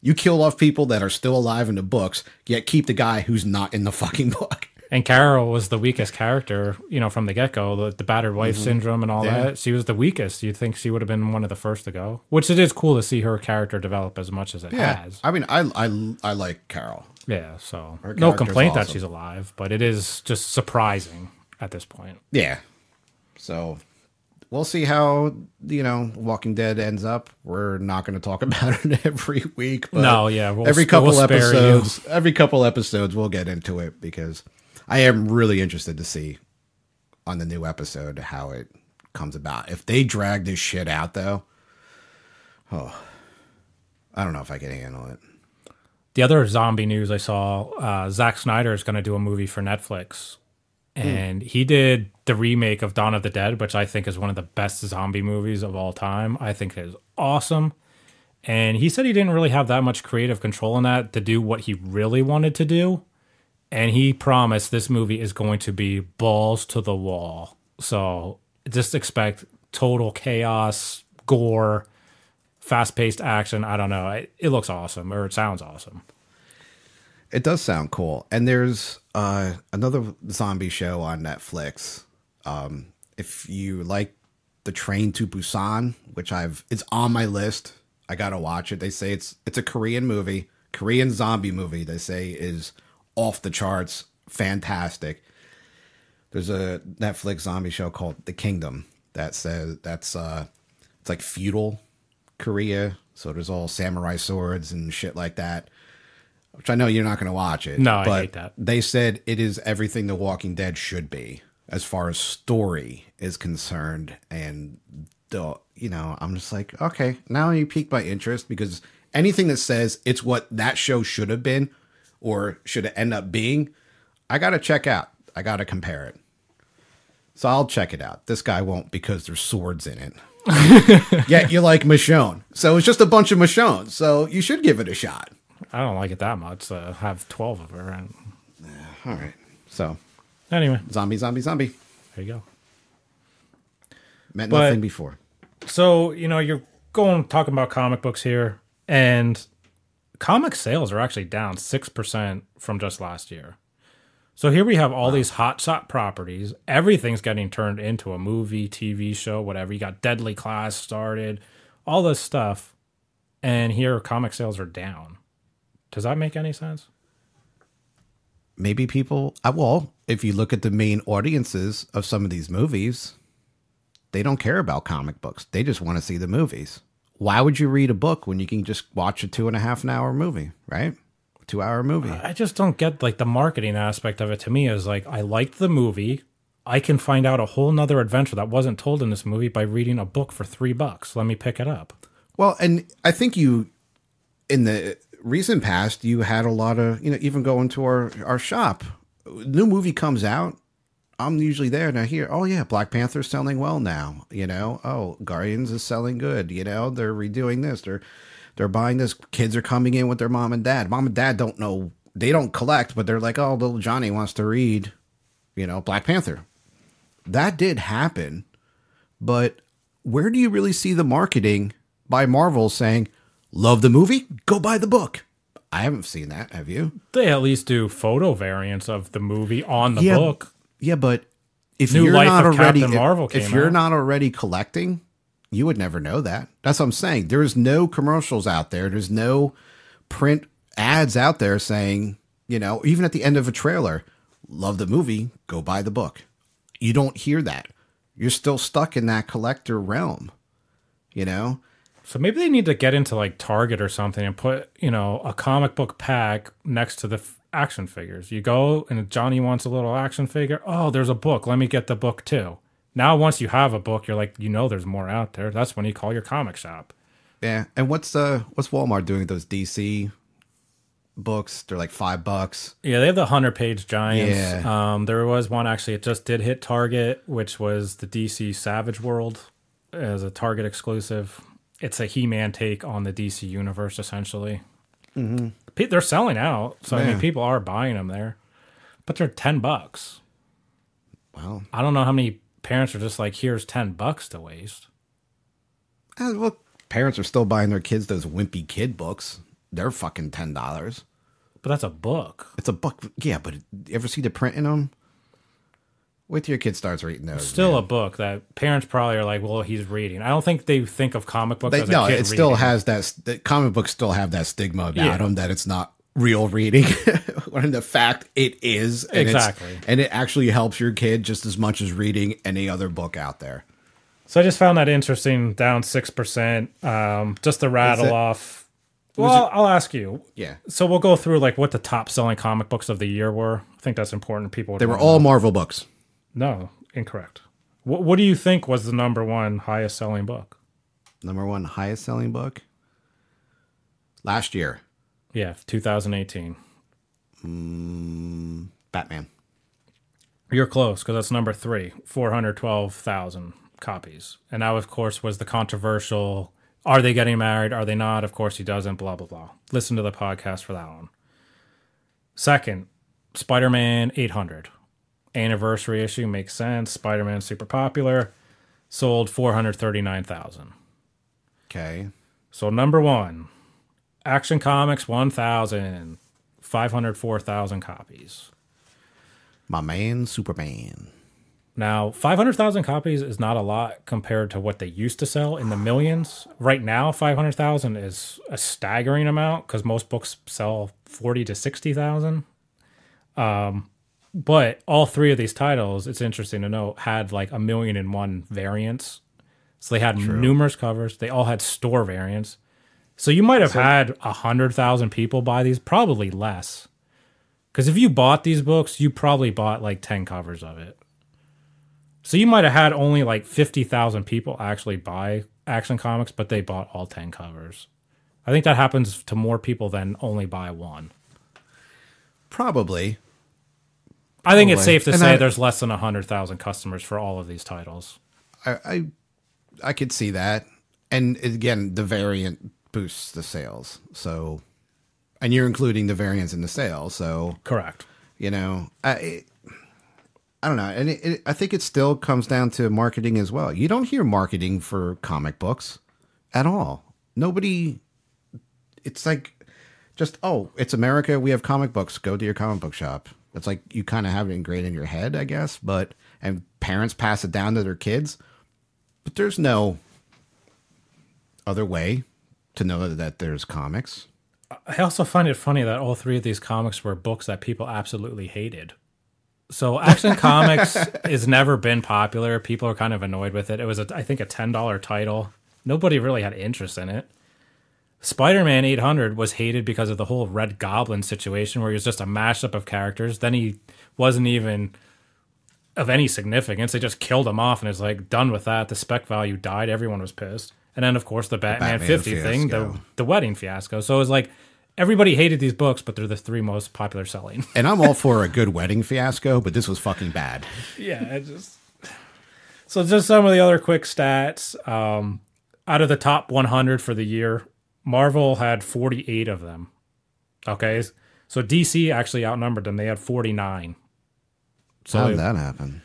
You kill off people that are still alive in the books, yet keep the guy who's not in the fucking book. And Carol was the weakest character, you know, from the get-go. The, the battered wife mm-hmm. syndrome and all yeah. that. She was the weakest. You'd think she would have been one of the first to go. Which it is cool to see her character develop as much as it yeah. has. I mean, I, I, I like Carol. Yeah, so no complaint awesome. that she's alive, but it is just surprising at this point. Yeah. So we'll see how, you know, Walking Dead ends up. We're not going to talk about it every week. But no, yeah. We'll, every couple we'll episodes, every couple episodes, we'll get into it because... I am really interested to see on the new episode how it comes about. If they drag this shit out, though, oh, I don't know if I can handle it. The other zombie news I saw, uh, Zack Snyder is going to do a movie for Netflix. And mm. he did the remake of Dawn of the Dead, which I think is one of the best zombie movies of all time. I think it is awesome. And he said he didn't really have that much creative control in that to do what he really wanted to do. And he promised this movie is going to be balls to the wall. So just expect total chaos, gore, fast-paced action. I don't know. It, it looks awesome, or it sounds awesome. It does sound cool. And there's uh, another zombie show on Netflix. Um, if you like The Train to Busan, which I've it's on my list. I got to watch it. They say it's it's a Korean movie, Korean zombie movie, they say is... off the charts, fantastic. There's a Netflix zombie show called The Kingdom that says that's uh it's like feudal Korea, so there's all samurai swords and shit like that, which I know you're not going to watch it. No, but I hate that. They said it is everything The Walking Dead should be as far as story is concerned, and the, you know, I'm just like, okay, now you piqued my interest, because anything that says it's what that show should have been or should it end up being, I got to check out. I got to compare it. So I'll check it out. This guy won't, because there's swords in it. Yet you like Michonne. So it's just a bunch of Michonne. So you should give it a shot. I don't like it that much. So I have twelve of her. And... all right. So anyway. Zombie, zombie, zombie. There you go. Meant but, nothing before. So, you know, you're going talking about comic books here, and... comic sales are actually down six percent from just last year. So here we have all wow. these hotshot properties. Everything's getting turned into a movie, T V show, whatever. You got Deadly Class started, all this stuff. And here comic sales are down. Does that make any sense? Maybe people... well, if you look at the main audiences of some of these movies, they don't care about comic books. They just want to see the movies. Why would you read a book when you can just watch a two and a half an hour movie, right? A two hour movie. I just don't get like the marketing aspect of it. To me is like, I liked the movie. I can find out a whole nother adventure that wasn't told in this movie by reading a book for three bucks. Let me pick it up. Well, and I think you, in the recent past, you had a lot of, you know, even going to our, our shop, new movie comes out. I'm usually there and I hear, oh yeah, Black Panther's selling well now, you know, oh, Guardians is selling good, you know, they're redoing this, they're they're buying this, kids are coming in with their mom and dad. Mom and dad don't know, they don't collect, but they're like, oh, little Johnny wants to read, you know, Black Panther. That did happen, but where do you really see the marketing by Marvel saying, love the movie, go buy the book? I haven't seen that, have you? They at least do photo variants of the movie on the yeah. book. Yeah, but if New you're Life not already Marvel if, if you're out. not already collecting, you would never know that. That's what I'm saying. There is no commercials out there. There's no print ads out there saying, you know, even at the end of a trailer, love the movie, go buy the book. You don't hear that. You're still stuck in that collector realm, you know? So maybe they need to get into like Target or something and put, you know, a comic book pack next to the action figures. You go and Johnny wants a little action figure. Oh, there's a book. Let me get the book too. Now, once you have a book, you're like, you know, there's more out there. That's when you call your comic shop. Yeah. And what's uh, what's Walmart doing with those D C books? They're like five bucks. Yeah, they have the hundred page giants. Yeah. Um, there was one actually. It just did hit Target, which was the D C Savage World as a Target exclusive. It's a He-Man take on the D C universe, essentially. Mm-hmm. They're selling out, so yeah. I mean, people are buying them there, but they're ten bucks. Well, I don't know how many parents are just like, "Here's ten bucks to waste." Eh, look, parents are still buying their kids those wimpy kid books. They're fucking ten dollars. But that's a book. It's a book. Yeah, but you ever see the print in them? Wait till your kid starts reading those. It's still man. a book that parents probably are like, well, he's reading. I don't think they think of comic books they, as a No, kid it still reading. has that. The comic books still have that stigma about yeah. them that it's not real reading. When the fact it is. And exactly. It's, and it actually helps your kid just as much as reading any other book out there. So I just found that interesting, down six percent. Um, just to rattle off. Well, I'll ask you. Yeah. So we'll go through like what the top selling comic books of the year were. I think that's important. People. They were all Marvel books. No, incorrect. What, what do you think was the number one highest selling book? Number one highest selling book? Last year. Yeah, two thousand eighteen. Mm, Batman. You're close, because that's number three. four hundred twelve thousand copies. And that, of course, was the controversial, are they getting married? Are they not? Of course he doesn't, blah, blah, blah. Listen to the podcast for that one. Second, Spider-Man eight hundred. Anniversary issue makes sense. Spider-Man super popular, sold four hundred thirty-nine thousand. Okay. So number one, Action Comics one thousand, five hundred four thousand copies. My man, Superman. Now, five hundred thousand copies is not a lot compared to what they used to sell in the millions. Right now, five hundred thousand is a staggering amount because most books sell forty to sixty thousand. Um, But all three of these titles, it's interesting to note, had like a million and one variants. So they had True. numerous covers. They all had store variants. So you might have so, had one hundred thousand people buy these, probably less. Because if you bought these books, you probably bought like ten covers of it. So you might have had only like fifty thousand people actually buy Action Comics, but they bought all ten covers. I think that happens to more people than only buy one. Probably. I think it's safe to and say I, there's less than one hundred thousand customers for all of these titles. I, I I could see that. And again, the variant boosts the sales. So, and you're including the variants in the sales. So, correct. You know, I I don't know. And it, it, I think it still comes down to marketing as well. You don't hear marketing for comic books at all. Nobody, it's like just, oh, it's America. We have comic books. Go to your comic book shop. It's like you kind of have it ingrained in your head, I guess, but and parents pass it down to their kids. But there's no other way to know that there's comics. I also find it funny that all three of these comics were books that people absolutely hated. So Action Comics has never been popular. People are kind of annoyed with it. It was, a, I think, a ten dollar title. Nobody really had interest in it. Spider-Man eight hundred was hated because of the whole Red Goblin situation where he was just a mashup of characters. Then he wasn't even of any significance. They just killed him off and it's like, done with that. The spec value died. Everyone was pissed. And then, of course, the Batman, the Batman fifty fiasco. thing, the, the wedding fiasco. So it was like, everybody hated these books, but they're the three most popular selling. And I'm all for a good wedding fiasco, but this was fucking bad. Yeah, it just... So just some of the other quick stats. Um, out of the top one hundred for the year, Marvel had forty-eight of them. Okay, so D C actually outnumbered them. They had forty-nine. So how did that happen?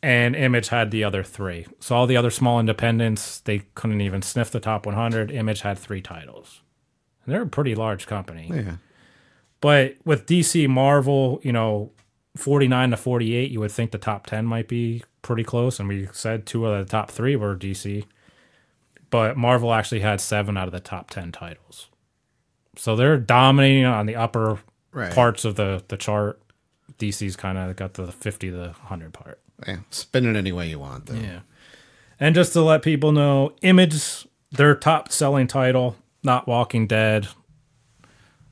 And Image had the other three. So all the other small independents, they couldn't even sniff the top one hundred. Image had three titles. And they're a pretty large company. Yeah. But with D C, Marvel, you know, forty-nine to forty-eight, you would think the top ten might be pretty close. And we said two of the top three were D C. But Marvel actually had seven out of the top ten titles. So they're dominating on the upper right. parts of the, the chart. D C's kind of got the fifty to one hundred part. Yeah, spin it any way you want, though. Yeah. And just to let people know, Image, their top-selling title, not Walking Dead,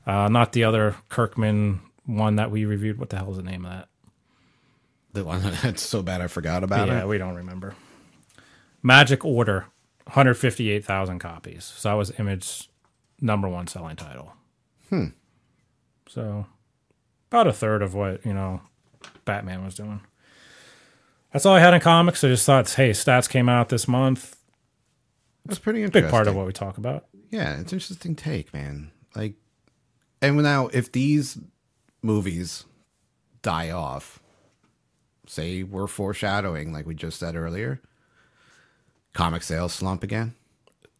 uh, not the other Kirkman one that we reviewed. What the hell is the name of that? The one that's so bad I forgot about yeah, it? Yeah, we don't remember. Magic Order. one hundred fifty-eight thousand copies. So that was Image's number one selling title. Hmm. So about a third of what, you know, Batman was doing. That's all I had in comics. I just thought, hey, stats came out this month. That's pretty interesting. Big part of what we talk about. Yeah, it's an interesting take, man. Like, and now if these movies die off, say we're foreshadowing, like we just said earlier, comic sales slump again?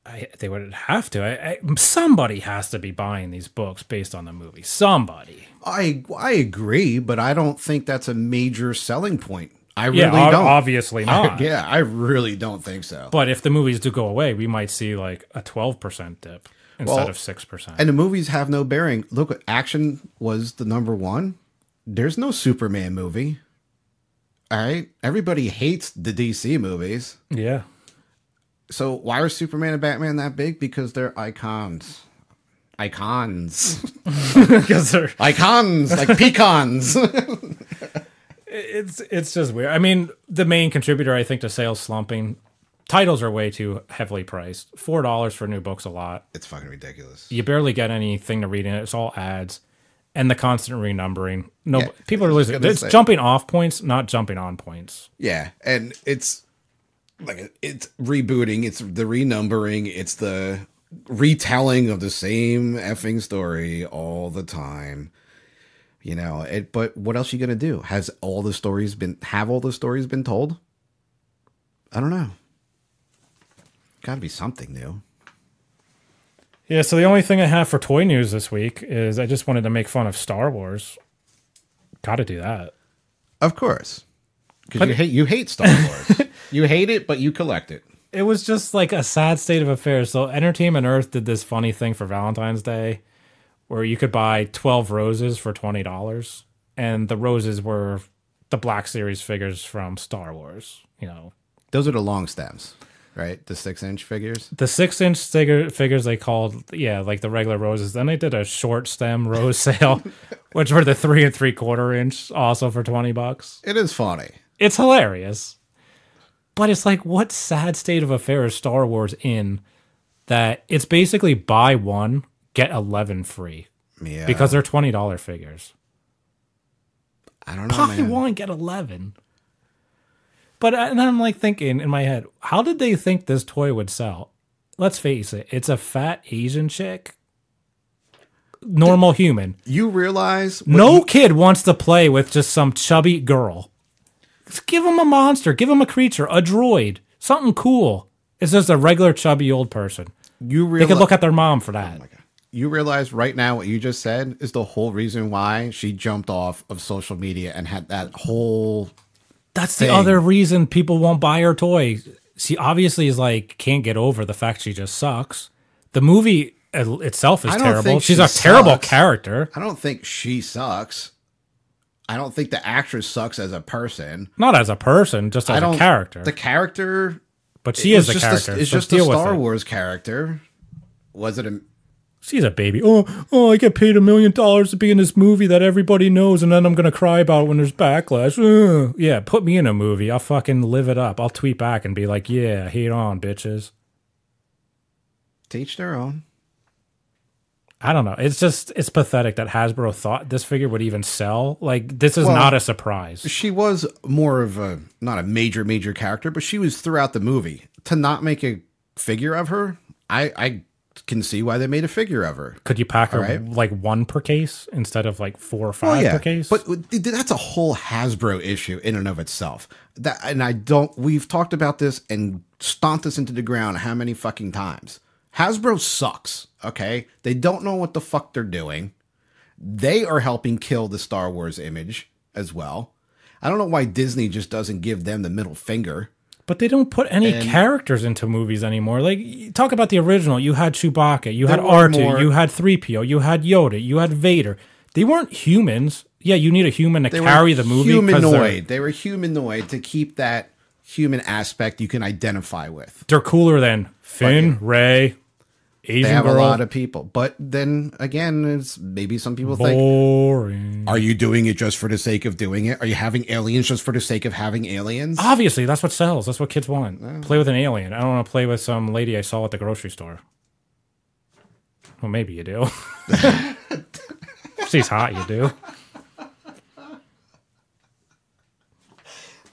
I, they would have to. I, I, somebody has to be buying these books based on the movie. Somebody. I I agree, but I don't think that's a major selling point. I really yeah, don't. Obviously not. I, yeah, I really don't think so. But if the movies do go away, we might see like a twelve percent dip instead well, of six percent. And the movies have no bearing. Look, Action was the number one. There's no Superman movie. All right? Everybody hates the D C movies. Yeah. So why are Superman and Batman that big? Because they're icons. Icons. Because they're icons, like pecans. it's it's just weird. I mean, the main contributor, I think, to sales slumping, titles are way too heavily priced. four dollars for new books a lot. It's fucking ridiculous. You barely get anything to read in it. It's all ads. And the constant renumbering. No, yeah, people are losing. It's say. Jumping off points, not jumping on points. Yeah, and it's... Like it's rebooting, it's the renumbering, it's the retelling of the same effing story all the time, you know. It, but what else are you gonna do? Has all the stories been? Have all the stories been told? I don't know. Got to be something new. Yeah. So the only thing I have for toy news this week is I just wanted to make fun of Star Wars. Got to do that, of course, because you hate you hate Star Wars. You hate it, but you collect it. It was just like a sad state of affairs. So Entertainment Earth did this funny thing for Valentine's Day where you could buy twelve roses for twenty dollars. And the roses were the Black Series figures from Star Wars. You know, those are the long stems, right? The six-inch figures? The six-inch figure, figures they called, yeah, like the regular roses. Then they did a short stem rose sale, which were the three and three-quarter inch also for twenty bucks. It is funny. It's hilarious. But it's like, what sad state of affairs is Star Wars in that it's basically buy one, get eleven free. Yeah. Because they're twenty dollar figures. I don't know, buy man. one, get eleven. But and I'm like thinking in my head, how did they think this toy would sell? Let's face it, it's a fat Asian chick. Normal did human. You realize? No you kid wants to play with just some chubby girl. Give him a monster. Give him a creature, a droid, something cool. It's just a regular chubby old person. You realize, they could look at their mom for that. Oh my God. You realize right now what you just said is the whole reason why she jumped off of social media and had that whole That's thing. The other reason people won't buy her toy. She obviously is like, can't get over the fact she just sucks. The movie itself is terrible. She's she a sucks. terrible character. I don't think she sucks. I don't think the actress sucks as a person. Not as a person, just as a character. The character... But she is the character. A, it's so just a Star Wars character. Was it a... She's a baby. Oh, oh! I get paid a million dollars to be in this movie that everybody knows, and then I'm going to cry about it when there's backlash. Ugh. Yeah, put me in a movie. I'll fucking live it up. I'll tweet back and be like, yeah, hate on, bitches. Teach their own. I don't know. It's just, it's pathetic that Hasbro thought this figure would even sell. Like, this is well, not a surprise. She was more of a, not a major, major character, but she was throughout the movie. To not make a figure of her, I, I can see why they made a figure of her. Could you pack All her right? like one per case instead of like four or five well, yeah. per case? But that's a whole Hasbro issue in and of itself. That, and I don't, we've talked about this and stomped this into the ground how many fucking times. Hasbro sucks, okay? They don't know what the fuck they're doing. They are helping kill the Star Wars image as well. I don't know why Disney just doesn't give them the middle finger. But they don't put any and characters into movies anymore. Like, talk about the original. You had Chewbacca. You had R two. You had three P O. You had Yoda. You had Vader. They weren't humans. Yeah, you need a human to carry the movie. Humanoid. They were humanoid to keep that human aspect you can identify with. They're cooler than Finn, Rey, Asian they have girl. a lot of people, but then again, it's maybe some people Boring. think, are you doing it just for the sake of doing it? Are you having aliens just for the sake of having aliens? Obviously, that's what sells. That's what kids want. Uh, play with an alien. I don't want to play with some lady I saw at the grocery store. Well, maybe you do. If she's hot, you do.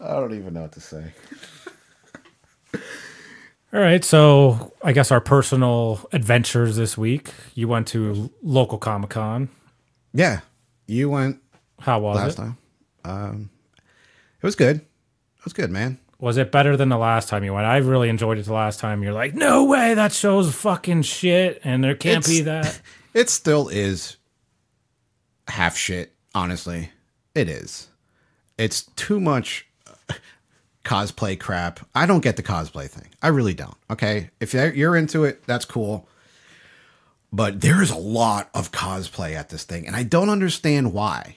I don't even know what to say. All right, so I guess our personal adventures this week. You went to local Comic-Con. Yeah, you went. How was it last time? Um, it was good. It was good, man. Was it better than the last time you went? I really enjoyed it the last time. You're like, no way, that show's fucking shit, and there can't it's, be that. It still is half shit, honestly. It is. It's too much cosplay crap. I don't get the cosplay thing. I really don't, okay? If you're into it, that's cool. But there's a lot of cosplay at this thing, and I don't understand why.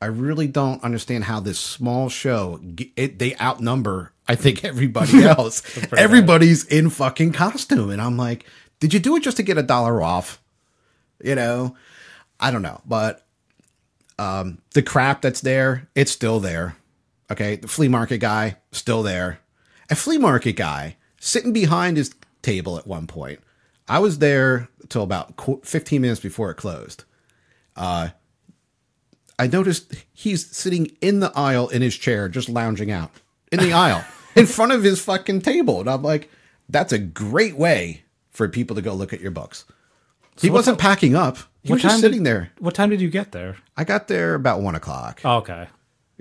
I really don't understand how this small show, it, they outnumber, I think, everybody else. Everybody's bad. In fucking costume. And I'm like, did you do it just to get a dollar off? You know, I don't know. But um, the crap that's there, it's still there. Okay. The flea market guy, still there. A flea market guy sitting behind his table at one point. I was there till about fifteen minutes before it closed. Uh, I noticed he's sitting in the aisle in his chair, just lounging out in the aisle in front of his fucking table. And I'm like, that's a great way for people to go look at your books. So he wasn't the, packing up. He was just sitting did, there. What time did you get there? I got there about one o'clock. Oh, okay.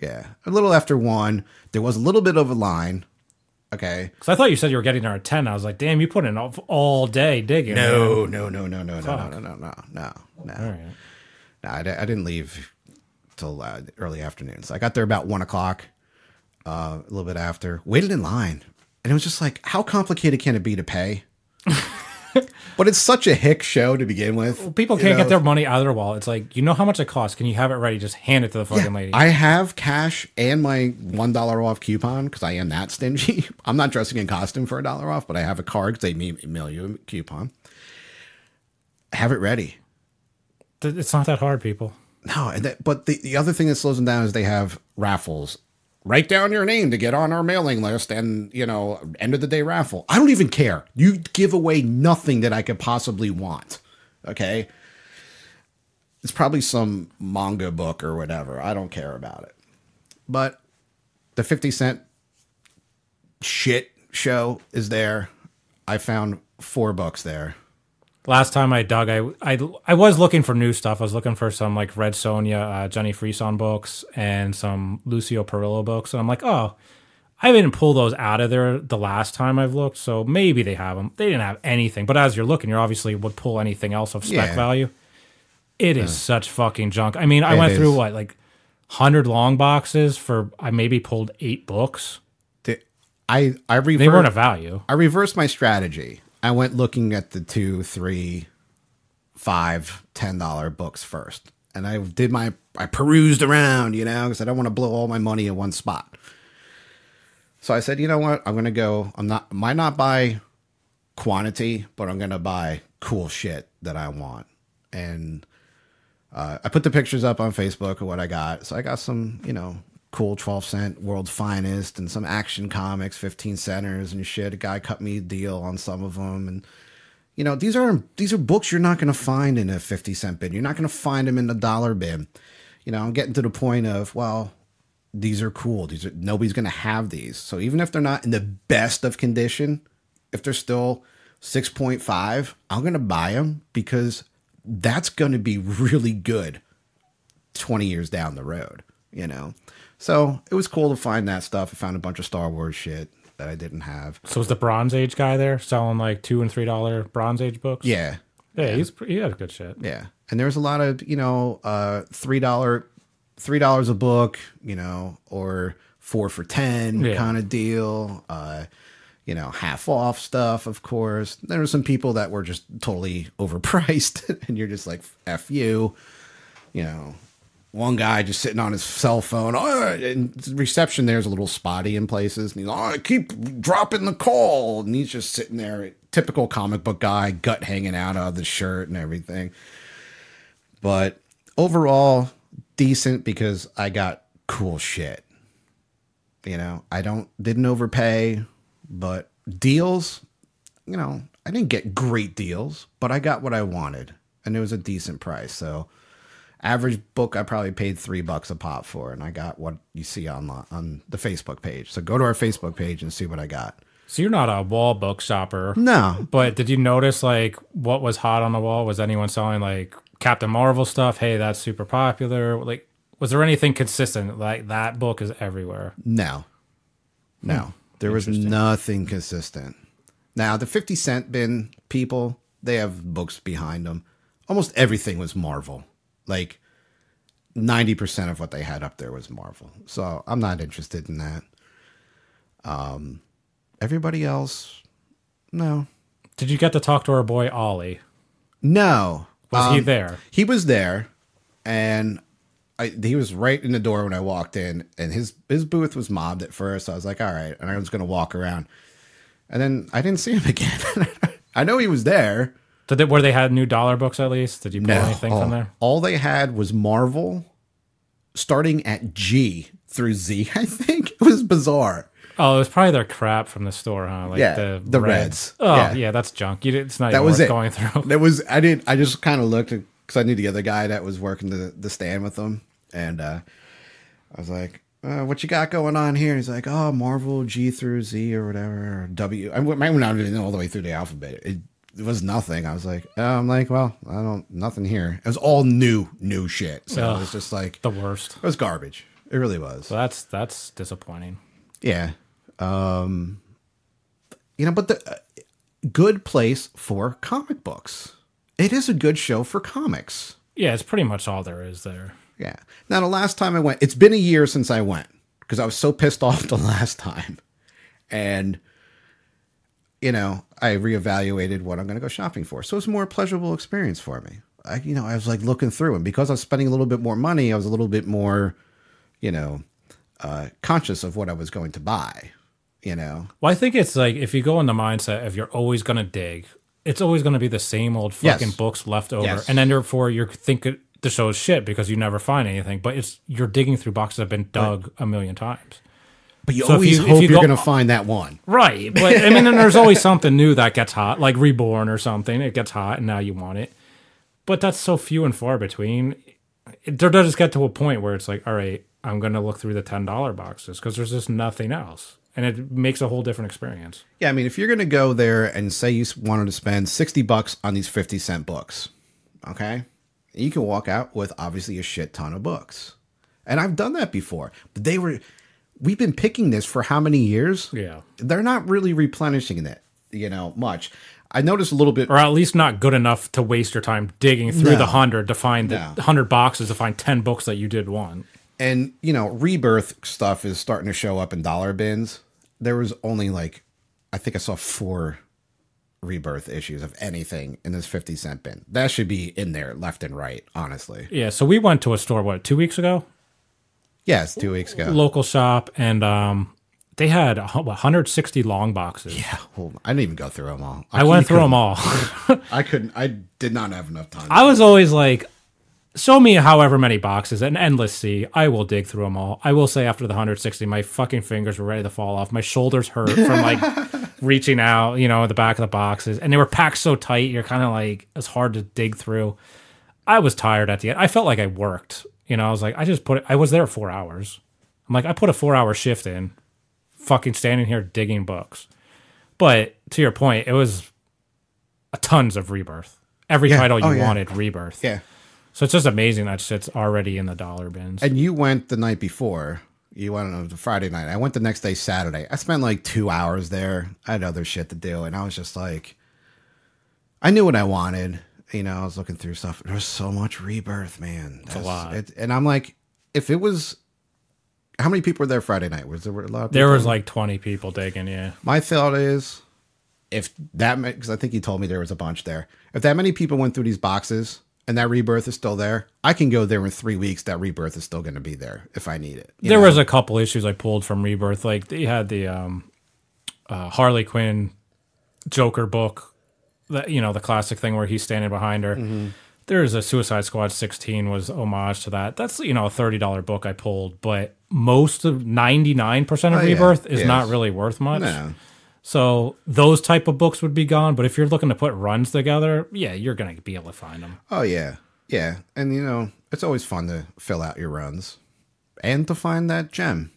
Yeah. A little after one, there was a little bit of a line. Okay. Because I thought you said you were getting there at ten. I was like, damn, you put in all, all day digging. No, no, no, no, no, no, no, no, no, no, no, no. All right. No, I, I didn't leave till uh, early afternoon. So I got there about one o'clock, uh, a little bit after, waited in line. And it was just like, how complicated can it be to pay? But it's such a hick show to begin with. Well, people can't you know? get their money out of their wallet. It's like, you know how much it costs. Can you have it ready? Just hand it to the fucking yeah, lady. I have cash and my one dollar off coupon because I am that stingy. I'm not dressing in costume for a dollar off, but I have a card because they mail you a coupon. Have it ready. It's not that hard, people. No, and that, but the, the other thing that slows them down is they have raffles. Write down your name to get on our mailing list and, you know, end of the day raffle. I don't even care. You give away nothing that I could possibly want. Okay. It's probably some manga book or whatever. I don't care about it. But the fifty cent shit show is there. I found four books there. Last time I dug, I, I, I was looking for new stuff. I was looking for some, like, Red Sonja, uh, Jenny Frieson books and some Lucio Perillo books. And I'm like, oh, I didn't pull those out of there the last time I've looked, so maybe they have them. They didn't have anything. But as you're looking, you obviously would pull anything else of spec yeah. value. It is uh, such fucking junk. I mean, I went is. through, what, like one hundred long boxes for I maybe pulled eight books. The, I, I reversed, they weren't a value. I reversed my strategy. I went looking at the two, three, five, ten dollar books first, and I did my I perused around, you know, because I don't want to blow all my money in one spot. So I said, you know what, I'm gonna go. I'm not might not buy quantity, but I'm gonna buy cool shit that I want. And uh, I put the pictures up on Facebook of what I got. So I got some, you know, cool twelve cent World's Finest and some Action Comics fifteen centers and shit. A guy cut me a deal on some of them, and you know, these are these are books you're not going to find in a fifty cent bin. You're not going to find them in the dollar bin. You know, I'm getting to the point of, well, these are cool. These are nobody's going to have these. So even if they're not in the best of condition, if they're still six point five, I'm going to buy them because that's going to be really good twenty years down the road, you know. So it was cool to find that stuff. I found a bunch of Star Wars shit that I didn't have. So was the Bronze Age guy there selling like two and three dollar Bronze Age books? Yeah, yeah, yeah. He's he had good shit. Yeah, and there was a lot of, you know, uh, three dollar, three dollars a book, you know, or four for ten yeah. kind of deal. Uh, you know, half off stuff. Of course, there were some people that were just totally overpriced, and you're just like, F you, you know. One guy just sitting on his cell phone. Oh, and reception there's a little spotty in places. And he's like, oh, I keep dropping the call. And he's just sitting there. Typical comic book guy, gut hanging out of the shirt and everything. But overall, decent because I got cool shit. You know, I don't didn't overpay. But deals, you know, I didn't get great deals. But I got what I wanted. And it was a decent price. So average book, I probably paid three bucks a pop for, and I got what you see on the, on the Facebook page. So go to our Facebook page and see what I got. So you're not a wall book shopper. No. But did you notice, like, what was hot on the wall? Was anyone selling, like, Captain Marvel stuff? Hey, that's super popular. Like, was there anything consistent? Like, that book is everywhere. No. No. There was nothing consistent. Now, the fifty cent bin people, they have books behind them. Almost everything was Marvel. Like, ninety percent of what they had up there was Marvel. So, I'm not interested in that. Um, everybody else, no. Did you get to talk to our boy, Ollie? No. Was um, he there? He was there, and I, he was right in the door when I walked in, and his, his booth was mobbed at first. So I was like, all right, and I was going to walk around. And then I didn't see him again. I know he was there. Did they, where they had new dollar books, at least? Did you pull no, anything all, from there? All they had was Marvel, starting at G through Z, I think. It was bizarre. Oh, it was probably their crap from the store, huh? Like yeah, the, the Reds. Reds. Oh, yeah. yeah, that's junk. You didn't, it's not that even was worth it. going through. That was, I, didn't, I just kind of looked, because I knew the other guy that was working the, the stand with them. And uh, I was like, Uh, what you got going on here? And he's like, oh, Marvel G through Z or whatever, or W. I might not even know all the way through the alphabet. It, it was nothing. I was like, oh, I'm like, well, I don't, nothing here. It was all new, new shit. So Ugh, it was just like the worst. It was garbage. It really was. So that's that's disappointing. Yeah. Um, you know, but the uh, good place for comic books. It is a good show for comics. Yeah, it's pretty much all there is there. Yeah. Now, the last time I went, it's been a year since I went because I was so pissed off the last time. And, you know, I reevaluated what I'm going to go shopping for. So it's a more pleasurable experience for me. I, you know, I was like looking through, and because I was spending a little bit more money, I was a little bit more, you know, uh, conscious of what I was going to buy, you know. Well, I think it's like if you go in the mindset of you're always going to dig, it's always going to be the same old fucking yes. books left over. Yes. And then therefore you're thinking the show is shit because you never find anything, but it's you're digging through boxes that have been dug right. a million times. But you so always if you, hope if you you're going to find that one. Right. But I mean, and there's always something new that gets hot, like Reborn or something. It gets hot and now you want it. But that's so few and far between. It, there does get to a point where it's like, all right, I'm going to look through the ten dollar boxes because there's just nothing else. And it makes a whole different experience. Yeah, I mean, if you're going to go there and say you wanted to spend sixty bucks on these fifty cent books, okay? You can walk out with obviously a shit ton of books. And I've done that before. But they were, we've been picking this for how many years? Yeah. They're not really replenishing it, you know, much. I noticed a little bit. Or at least not good enough to waste your time digging through no, the hundred to find no. the hundred boxes to find ten books that you did want. And, you know, Rebirth stuff is starting to show up in dollar bins. There was only like, I think I saw four Rebirth issues of anything in this fifty cent bin. That should be in there left and right, honestly. Yeah, so we went to a store, what, two weeks ago? Yes, two weeks ago. Local shop, and um, they had one hundred sixty long boxes. Yeah, well, I didn't even go through them all. I, I went through them all. I couldn't, I did not have enough time. I was always like, show me however many boxes, an endless sea. I will dig through them all. I will say after the one hundred sixty, my fucking fingers were ready to fall off. My shoulders hurt from like reaching out, you know, at the back of the boxes. And they were packed so tight, you're kind of like, it's hard to dig through. I was tired at the end. I felt like I worked. You know, I was like, I just put it, I was there four hours. I'm like, I put a four hour shift in, fucking standing here digging books. But to your point, it was a tons of Rebirth. Every yeah. title you oh, yeah. wanted, Rebirth. Yeah. So it's just amazing that shit's already in the dollar bins. And you went the night before. You went on Friday night. I went the next day, Saturday. I spent like two hours there. I had other shit to do. And I was just like, I knew what I wanted. You know, I was looking through stuff. There's so much Rebirth, man. That's a lot. It, and I'm like, if it was, how many people were there Friday night? Was there a lot of There people? was like twenty people digging, yeah. My thought is, if that, because I think you told me there was a bunch there. If that many people went through these boxes and that Rebirth is still there, I can go there in three weeks. That Rebirth is still going to be there if I need it. There know? was a couple issues I pulled from Rebirth. Like, they had the um, uh, Harley Quinn Joker book, that, you know, the classic thing where he's standing behind her. Mm-hmm. There's a Suicide Squad sixteen was homage to that. That's, you know, a thirty dollar book I pulled, but most of ninety-nine percent of oh, Rebirth yeah. is yes. not really worth much. No. So those type of books would be gone. But if you're looking to put runs together, yeah, you're going to be able to find them. Oh, yeah. Yeah. And, you know, it's always fun to fill out your runs and to find that gem.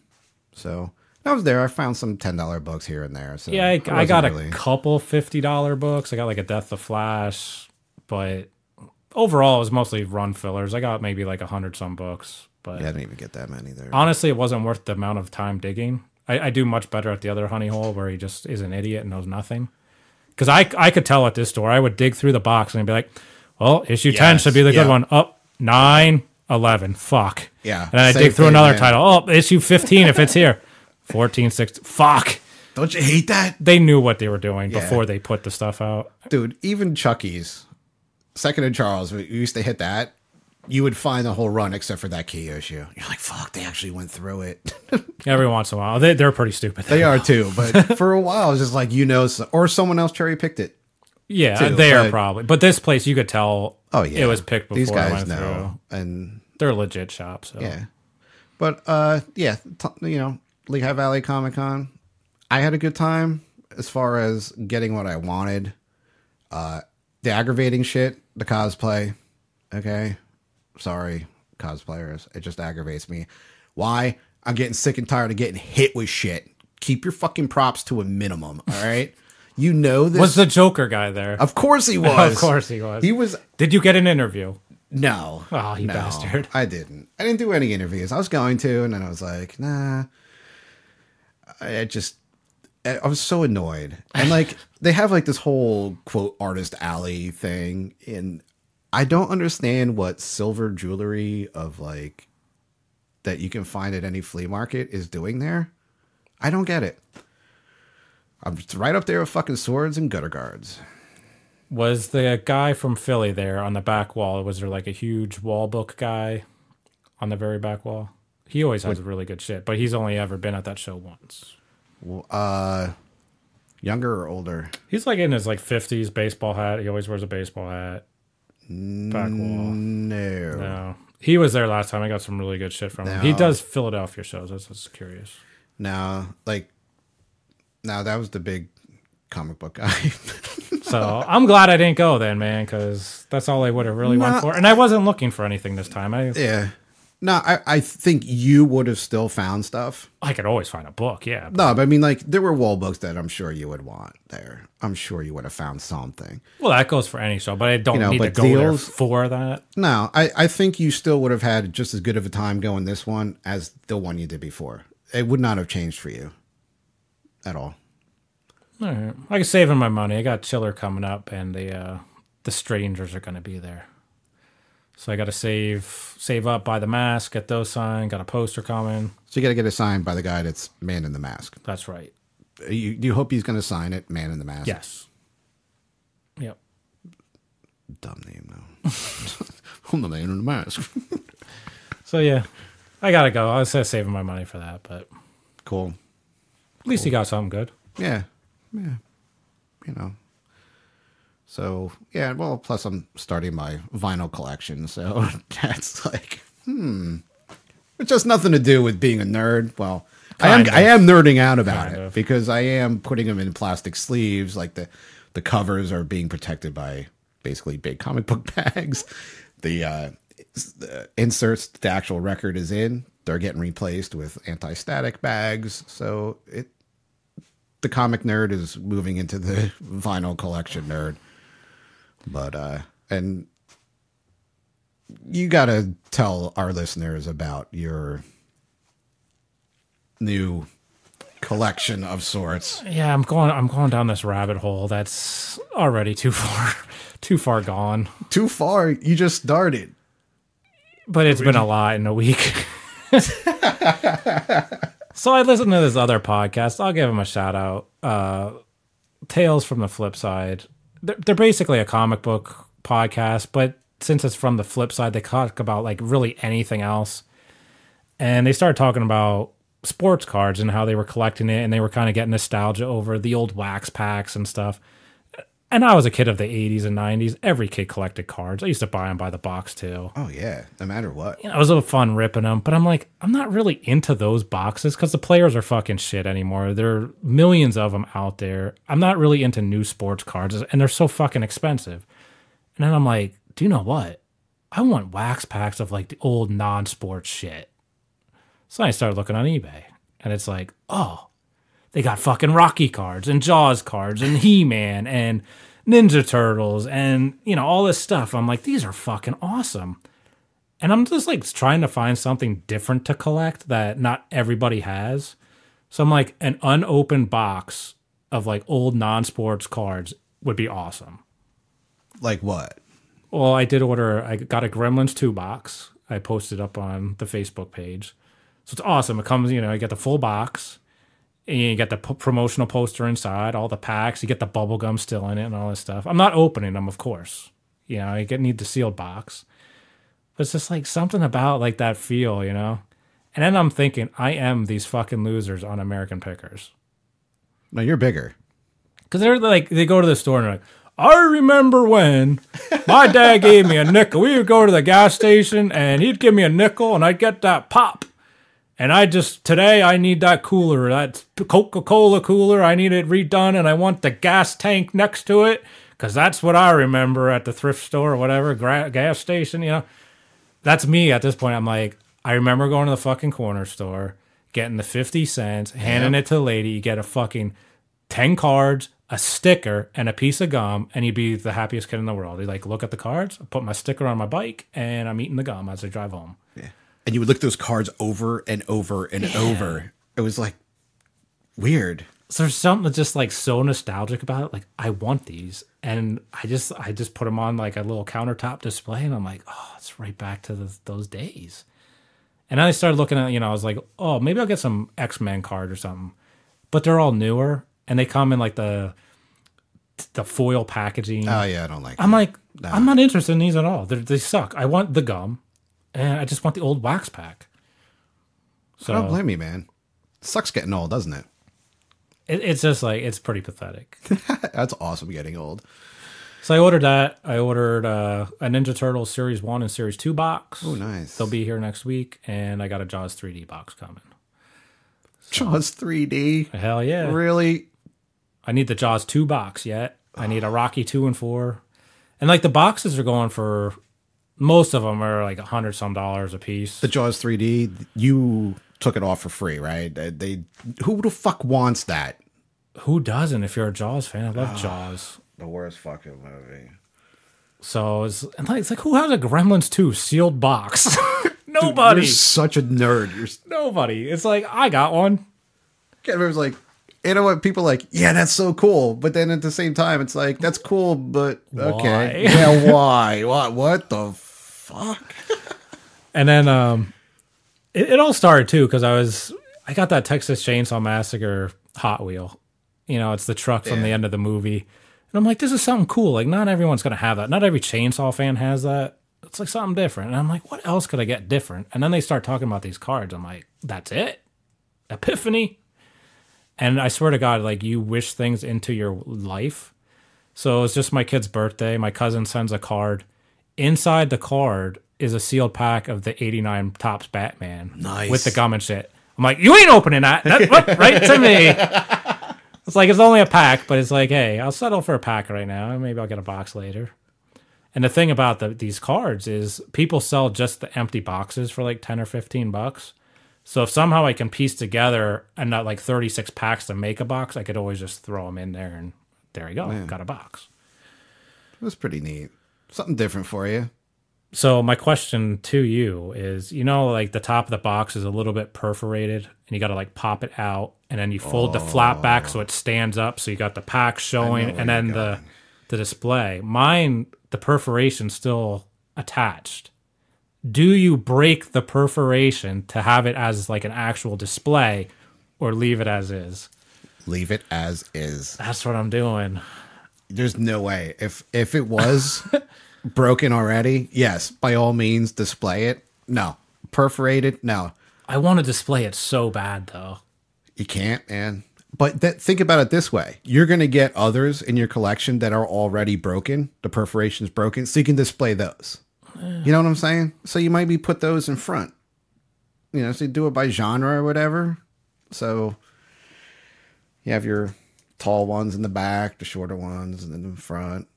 So I was there. I found some ten dollar books here and there. So yeah, I, I, I got really... a couple fifty dollar books. I got like a Death of Flash. But overall, it was mostly run fillers. I got maybe like a hundred some books. But yeah, I didn't even get that many there. Honestly, it wasn't worth the amount of time digging. I, I do much better at the other honey hole where he just is an idiot and knows nothing. Because I, I could tell at this store, I would dig through the box and I'd be like, well, issue yes, ten should be the yeah. good one. Up oh, nine, eleven, fuck. Yeah. And I dig through thing, another man. title. Oh, issue fifteen if it's here. fourteen, sixteen, fuck. Don't you hate that? They knew what they were doing yeah. before they put the stuff out. Dude, even Chucky's, Second and Charles, we used to hit that. You would find the whole run except for that key issue. You're like, fuck, they actually went through it. Every once in a while. They, they're pretty stupid. They are, too. But for a while, it's just like, you know, or someone else cherry-picked it. Yeah, too, they but, are probably. But this place, you could tell oh, yeah. it was picked before. These guys went know. Through. And they're legit shops. So. Yeah. But, uh, yeah, t you know, Lehigh Valley Comic-Con, I had a good time as far as getting what I wanted. Uh, the aggravating shit, the cosplay, okay? Sorry, cosplayers. It just aggravates me. Why? I'm getting sick and tired of getting hit with shit. Keep your fucking props to a minimum, all right? You know this. Was the Joker guy there? Of course he was. Of course he was. He was. Did you get an interview? No. Oh, you no, bastard. I didn't. I didn't do any interviews. I was going to, and then I was like, nah. I just... I was so annoyed. And, like, they have, like, this whole, quote, artist alley thing in... I don't understand what silver jewelry of like that you can find at any flea market is doing there. I don't get it. I'm just right up there with fucking swords and gutter guards. Was the guy from Philly there on the back wall? Was there like a huge wall book guy on the very back wall? He always has what? really good shit, but he's only ever been at that show once. Well, uh, younger or older? He's like in his like fifties, baseball hat. He always wears a baseball hat. Back wall. No. No. He was there last time. I got some really good shit from now, him. He does Philadelphia shows. I was just curious. Now, like, now that was the big comic book guy. So I'm glad I didn't go then, man, because that's all I would have really Not, went for. And I wasn't looking for anything this time. I Yeah. No, I, I think you would have still found stuff. I could always find a book, yeah. But. No, but I mean, like, there were wall books that I'm sure you would want there. I'm sure you would have found something. Well, that goes for any show, but I don't you know, need to go deals, there for that. No, I, I think you still would have had just as good of a time going this one as the one you did before. It would not have changed for you at all. All right. I was saving my money. I got Chiller coming up, and the, uh, the strangers are going to be there. So I got to save save up, buy the mask, get those signed, got a poster coming. So you got to get it signed by the guy that's man in the mask. That's right. You, you hope he's going to sign it, man in the mask? Yes. Yep. Dumb name, though. I'm the man in the mask. So, yeah, I got to go. I was saving my money for that, but. Cool. At least cool. you got something good. Yeah. Yeah. You know. So, yeah, well, plus I'm starting my vinyl collection, so that's like, hmm. It's just nothing to do with being a nerd. Well, I am, I am nerding out about it because I am putting them in plastic sleeves. Like the, the covers are being protected by basically big comic book bags. The, uh, the inserts the actual record is in, they're getting replaced with anti-static bags. So it the comic nerd is moving into the vinyl collection nerd. But, uh, and you got to tell our listeners about your new collection of sorts. Yeah, I'm going, I'm going down this rabbit hole. That's already too far, too far gone. Too far. You just started. But it's been a lot in a week. So I listened to this other podcast. I'll give them a shout out. Uh, Tales from the Flip Side. They're basically a comic book podcast, but since it's from the flip side, they talk about like really anything else. And they started talking about sports cards and how they were collecting it. And they were kind of getting nostalgia over the old wax packs and stuff. And I was a kid of the eighties and nineties. Every kid collected cards. I used to buy them by the box too. Oh yeah. No matter what. You know, it was a fun ripping them, but I'm like, I'm not really into those boxes because the players are fucking shit anymore. There are millions of them out there. I'm not really into new sports cards and they're so fucking expensive. And then I'm like, do you know what? I want wax packs of like the old non-sports shit. So I started looking on eBay and it's like, oh, they got fucking Rocky cards and Jaws cards and He-Man and Ninja Turtles and, you know, all this stuff. I'm like, these are fucking awesome. And I'm just like trying to find something different to collect that not everybody has. some like an unopened box of like old non-sports cards would be awesome. Like what? Well, I did order, I got a Gremlins two box. I posted up on the Facebook page. So it's awesome. It comes, you know, you get the full box and you get the p promotional poster inside, all the packs. You get the bubble gum still in it and all this stuff. I'm not opening them, of course. You know, I get, need the sealed box. But it's just like something about like that feel, you know? And then I'm thinking, I am these fucking losers on American Pickers. No, you're bigger. Because they're like, they go to the store and they're like, I remember when my dad gave me a nickel. We would go to the gas station and he'd give me a nickel and I'd get that pop. And I just, today I need that cooler, that Coca-Cola cooler. I need it redone and I want the gas tank next to it because that's what I remember at the thrift store or whatever, gas station, you know. That's me at this point. I'm like, I remember going to the fucking corner store, getting the fifty cents, handing yep. it to the lady. You get a fucking ten cards, a sticker, and a piece of gum, and you'd be the happiest kid in the world. You'd like, look at the cards, I put my sticker on my bike, and I'm eating the gum as I drive home. Yeah. And you would look at those cards over and over and yeah. over. It was like weird. So there's something just like so nostalgic about it. Like I want these, and I just I just put them on like a little countertop display, and I'm like, oh, it's right back to the, those days. And then I started looking at, you know, I was like, oh, maybe I'll get some X-Men card or something. But they're all newer, and they come in like the the foil packaging. Oh yeah, I don't like. I'm that. like, no. I'm not interested in these at all. They're, they suck. I want the gum. And I just want the old wax pack. So I don't blame me, man. It sucks getting old, doesn't it? it it's just like, it's pretty pathetic. That's awesome getting old. So I ordered that. I ordered uh, a Ninja Turtles Series one and Series two box. Oh, nice. They'll be here next week. And I got a Jaws three D box coming. So, Jaws three D? Hell yeah. Really? I need the Jaws two box yet. Oh. I need a Rocky two and four. And like the boxes are going for... Most of them are like a hundred some dollars a piece. The Jaws three D, you took it off for free, right? They, who the fuck wants that? Who doesn't? If you're a Jaws fan, I love oh, Jaws. The worst fucking movie. So it's, it's like, who has a Gremlins two sealed box? Nobody. Dude, you're such a nerd. You're nobody. It's like I got one. I can't remember, it's like, you know what? People are like, yeah, that's so cool. But then at the same time, it's like, that's cool, but okay. Why? Yeah, why? What? What the fuck? And then um, it, it all started, too, because I was, I got that Texas Chainsaw Massacre Hot Wheel. You know, it's the truck from yeah. the end of the movie. And I'm like, this is something cool. Like, not everyone's going to have that. Not every chainsaw fan has that. It's like something different. And I'm like, what else could I get different? And then they start talking about these cards. I'm like, that's it? Epiphany? And I swear to God, like, you wish things into your life. So it's just my kid's birthday. My cousin sends a card. Inside the card is a sealed pack of the eighty-nine Topps Batman. Nice. With the gum and shit. I'm like, you ain't opening that. That's right to me. It's like, it's only a pack, but it's like, hey, I'll settle for a pack right now. Maybe I'll get a box later. And the thing about the, these cards is people sell just the empty boxes for like ten or fifteen bucks. So if somehow I can piece together and not like thirty-six packs to make a box, I could always just throw them in there and there you go. Man. Got a box. It was pretty neat. Something different for you. So my question to you is, you know, like the top of the box is a little bit perforated and you got to like pop it out and then you fold oh. the flap back so it stands up. So you got the pack showing and then the, the display. Mine, the perforation still attached. Do you break the perforation to have it as like an actual display or leave it as is? Leave it as is. That's what I'm doing. There's no way. If if it was broken already, yes, by all means, display it. No. Perforate it, no. I want to display it so bad, though. You can't, man. But that, think about it this way. You're going to get others in your collection that are already broken. The perforation's broken, so you can display those. You know what I'm saying? So you might be put those in front. You know, so you do it by genre or whatever. So you have your tall ones in the back, the shorter ones and then in front.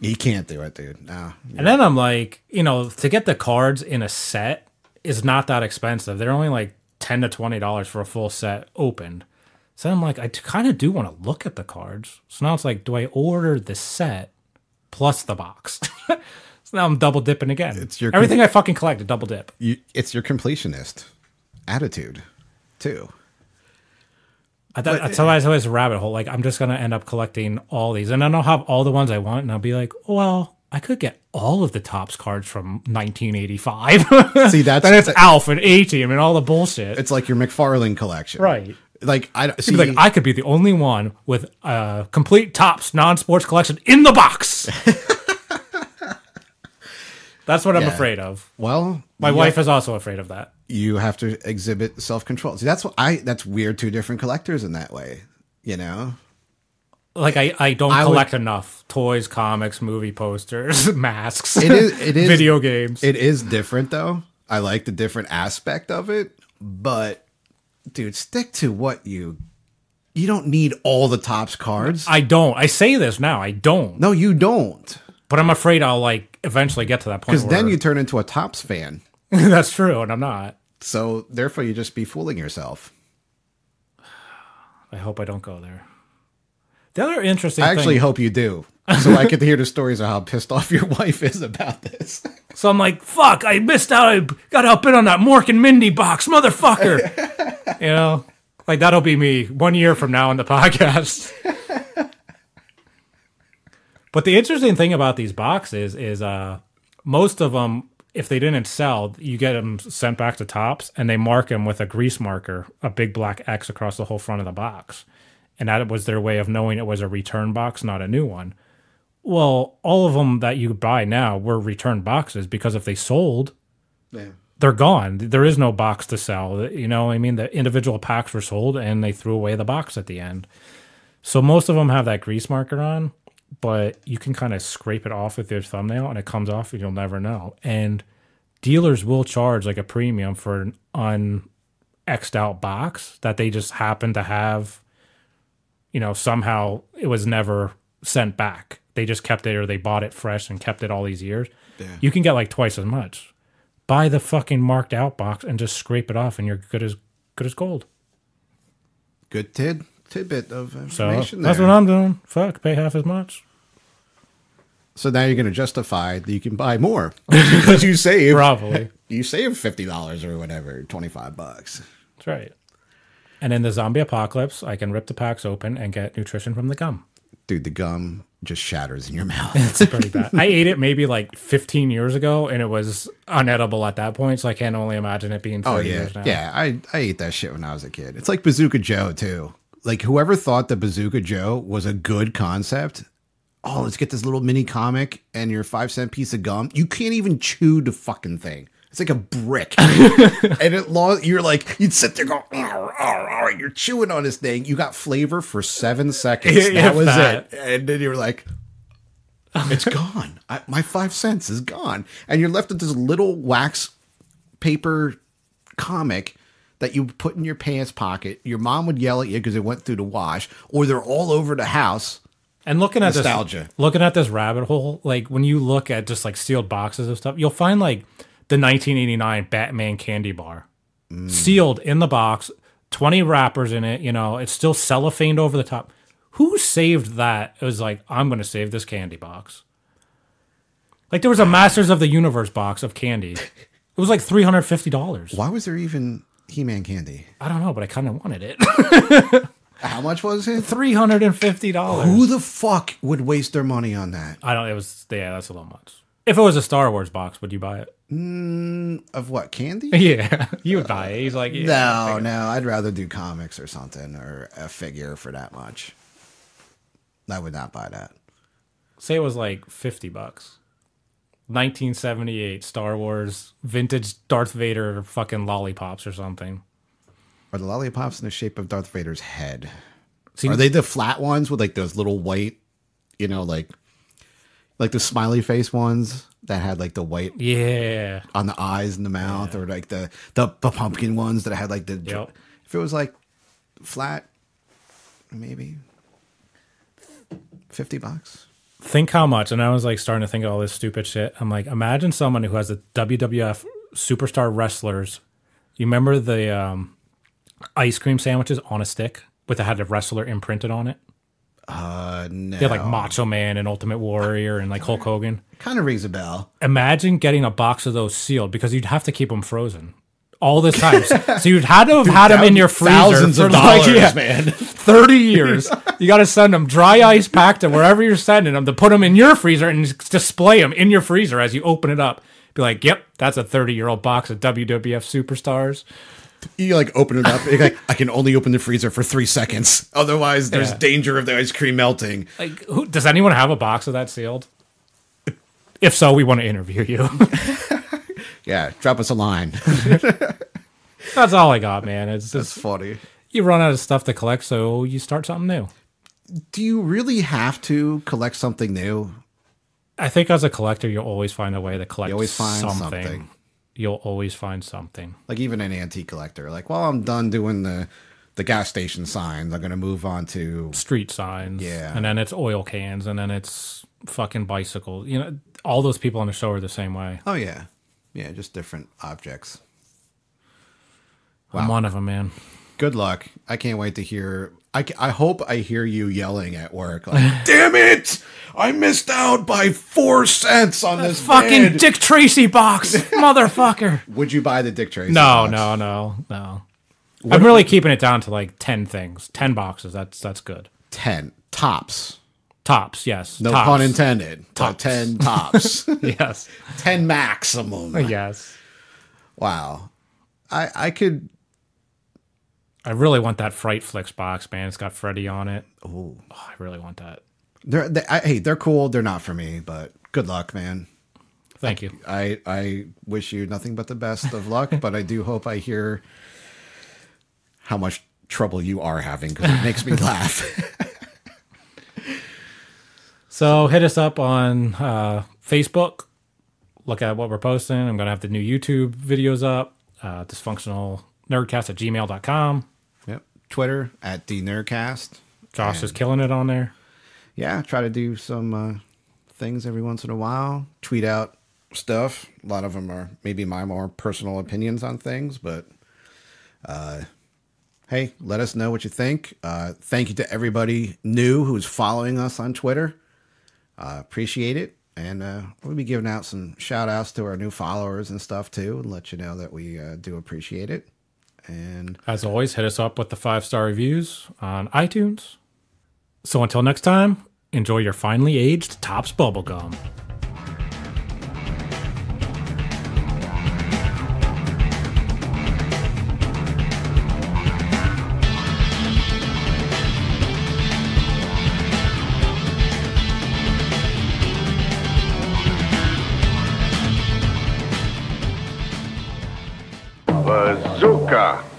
You can't do it, dude. No. And then I'm like, you know, to get the cards in a set is not that expensive. They're only like ten to twenty dollars for a full set opened. So I'm like, I kind of do want to look at the cards. So now it's like, do I order the set plus the box? Now I'm double dipping again. It's your everything I fucking collect. A double dip. You, it's your completionist attitude, too. I thought, but, so that's always a rabbit hole. Like, I'm just going to end up collecting all these. And then I'll have all the ones I want, and I'll be like, well, I could get all of the Topps cards from nineteen eighty-five. See, that's... and it's that, Alf and A-Team and all the bullshit. It's like your McFarlane collection. Right. Like, I see... Like, I could be the only one with a complete Topps non-sports collection in the box. That's what yeah. I'm afraid of. Well... My wife have, is also afraid of that. You have to exhibit self-control. See, that's what I... That's weird. Two different collectors in that way, you know? Like, I, I don't I collect would, enough toys, comics, movie posters, masks, it is, it is, video games. It is different, though. I like the different aspect of it. But, dude, stick to what you... You don't need all the Topps cards. I don't. I say this now. I don't. No, you don't. But I'm afraid I'll, like, eventually get to that point. Because then you turn into a Topps fan. That's true, and I'm not. So, therefore, you just be fooling yourself. I hope I don't go there. The other interesting I actually thing, hope you do. So I get to hear the stories of how pissed off your wife is about this. So I'm like, fuck, I missed out. I got outbid on that Mork and Mindy box, motherfucker. You know? Like, that'll be me one year from now on the podcast. But the interesting thing about these boxes is uh, most of them, if they didn't sell, you get them sent back to Topps, and they mark them with a grease marker, a big black X across the whole front of the box. And that was their way of knowing it was a return box, not a new one. Well, all of them that you buy now were return boxes, because if they sold, yeah. they're gone. There is no box to sell. You know what I mean? The individual packs were sold, and they threw away the box at the end. So most of them have that grease marker on, but you can kind of scrape it off with your thumbnail, and it comes off, and you'll never know. And dealers will charge like a premium for an un-X'd out box that they just happen to have, you know, somehow it was never sent back. They just kept it, or they bought it fresh and kept it all these years. Yeah. You can get like twice as much. Buy the fucking marked out box and just scrape it off, and you're good as good as gold. Good tid. Tidbit of information. So, that's there. What I'm doing. Fuck, pay half as much. So now you're going to justify that you can buy more because you save probably you save fifty dollars or whatever, twenty five bucks. That's right. And in the zombie apocalypse, I can rip the packs open and get nutrition from the gum. Dude, the gum just shatters in your mouth. It's pretty bad. I ate it maybe like fifteen years ago, and it was unedible at that point. So I can only imagine it being thirty oh, yeah. years now. Yeah, I I ate that shit when I was a kid. It's like Bazooka Joe too. Like, whoever thought that Bazooka Joe was a good concept, oh, let's get this little mini comic and your five cent piece of gum. You can't even chew the fucking thing. It's like a brick. And it lost, you're like, you'd sit there going, ar, ar, ar, you're chewing on this thing. You got flavor for seven seconds. That if was that. It. And then you're like, it's gone. I, my five cents is gone. And you're left with this little wax paper comic that you put in your pants pocket. Your mom would yell at you because it went through the wash, or they're all over the house. And looking at nostalgia. This, looking at this rabbit hole, like when you look at just like sealed boxes of stuff, you'll find like the nineteen eighty-nine Batman candy bar, mm. sealed in the box, twenty wrappers in it. You know, it's still cellophaned over the top. Who saved that? It was like, I'm going to save this candy box. Like, there was a Masters of the Universe box of candy. It was like three hundred fifty dollars. Why was there even He-Man candy? I don't know, but I kind of wanted it. How much was it? three hundred fifty dollars. Who the fuck would waste their money on that? I don't, it was, yeah, that's a little much. If it was a Star Wars box, would you buy it? Mm, of what, candy? Yeah, you would uh, buy it. He's like, yeah, no, no, I'd rather do comics or something, or a figure for that much. I would not buy that. Say it was like fifty bucks. nineteen seventy-eight Star Wars vintage Darth Vader fucking lollipops or something. Are the lollipops in the shape of Darth Vader's head? See, are they the flat ones with like those little white, you know, like like the smiley face ones that had like the white yeah on the eyes and the mouth, yeah. or like the, the the pumpkin ones that had like the yep. If it was like flat, maybe fifty bucks. Think how much, and I was like starting to think of all this stupid shit. I'm like, imagine someone who has a W W F superstar wrestlers. You remember the um, ice cream sandwiches on a stick with that had a wrestler imprinted on it? Uh, no. They had like Macho Man and Ultimate Warrior and like Hulk Hogan. It kind of rings a bell. Imagine getting a box of those sealed, because you'd have to keep them frozen. all this time. So you'd had to have Dude, had them in your freezer thousands for of like, dollars, yeah, man. thirty years. You got to send them dry ice packed to wherever you're sending them to put them in your freezer and display them in your freezer as you open it up. Be like, yep, that's a thirty-year-old box of W W F superstars. You like open it up. You're like, I can only open the freezer for three seconds. Otherwise, there's yeah. danger of the ice cream melting. Like, who, does anyone have a box of that sealed? If so, we want to interview you. Yeah, drop us a line. That's all I got, man. It's just, that's funny. You run out of stuff to collect, so you start something new. Do you really have to collect something new? I think as a collector, you'll always find a way to collect. You always find something. something. You'll always find something. Like even an antique collector. Like, well, I'm done doing the, the gas station signs. I'm going to move on to... street signs. Yeah. And then it's oil cans. And then it's fucking bicycles. You know, all those people on the show are the same way. Oh, yeah. Yeah, just different objects. Wow. I'm one of them, man. Good luck. I can't wait to hear... I, I hope I hear you yelling at work. Like, damn it! I missed out by four cents on that this fucking bed. Dick Tracy box, motherfucker. Would you buy the Dick Tracy? No, box? no, no, no. What I'm really you... keeping it down to like ten things, ten boxes. That's that's good. Ten tops. Tops, yes. No tops. Pun intended. Tops. Ten tops. Yes. Ten maximum. Yes. Wow. I I could. I really want that Fright Flicks box, man. It's got Freddy on it. Ooh. Oh, I really want that. They're, they, I, hey, they're cool. They're not for me, but good luck, man. Thank I, you. I, I wish you nothing but the best of luck, but I do hope I hear how much trouble you are having because it makes me laugh. So hit us up on uh, Facebook. Look at what we're posting. I'm going to have the new YouTube videos up. Uh, dysfunctional Nerdcast at gmail dot com. Yep. Twitter at the Nerdcast. Josh and is killing it on there. Yeah. Try to do some uh, things every once in a while. Tweet out stuff. A lot of them are maybe my more personal opinions on things, but uh, hey, let us know what you think. Uh, thank you to everybody new who's following us on Twitter. Uh, appreciate it. And uh, we'll be giving out some shout outs to our new followers and stuff too, and let you know that we uh, do appreciate it. And as always, hit us up with the five-star reviews on iTunes. So until next time, enjoy your finely aged Topps bubblegum. Bazooka!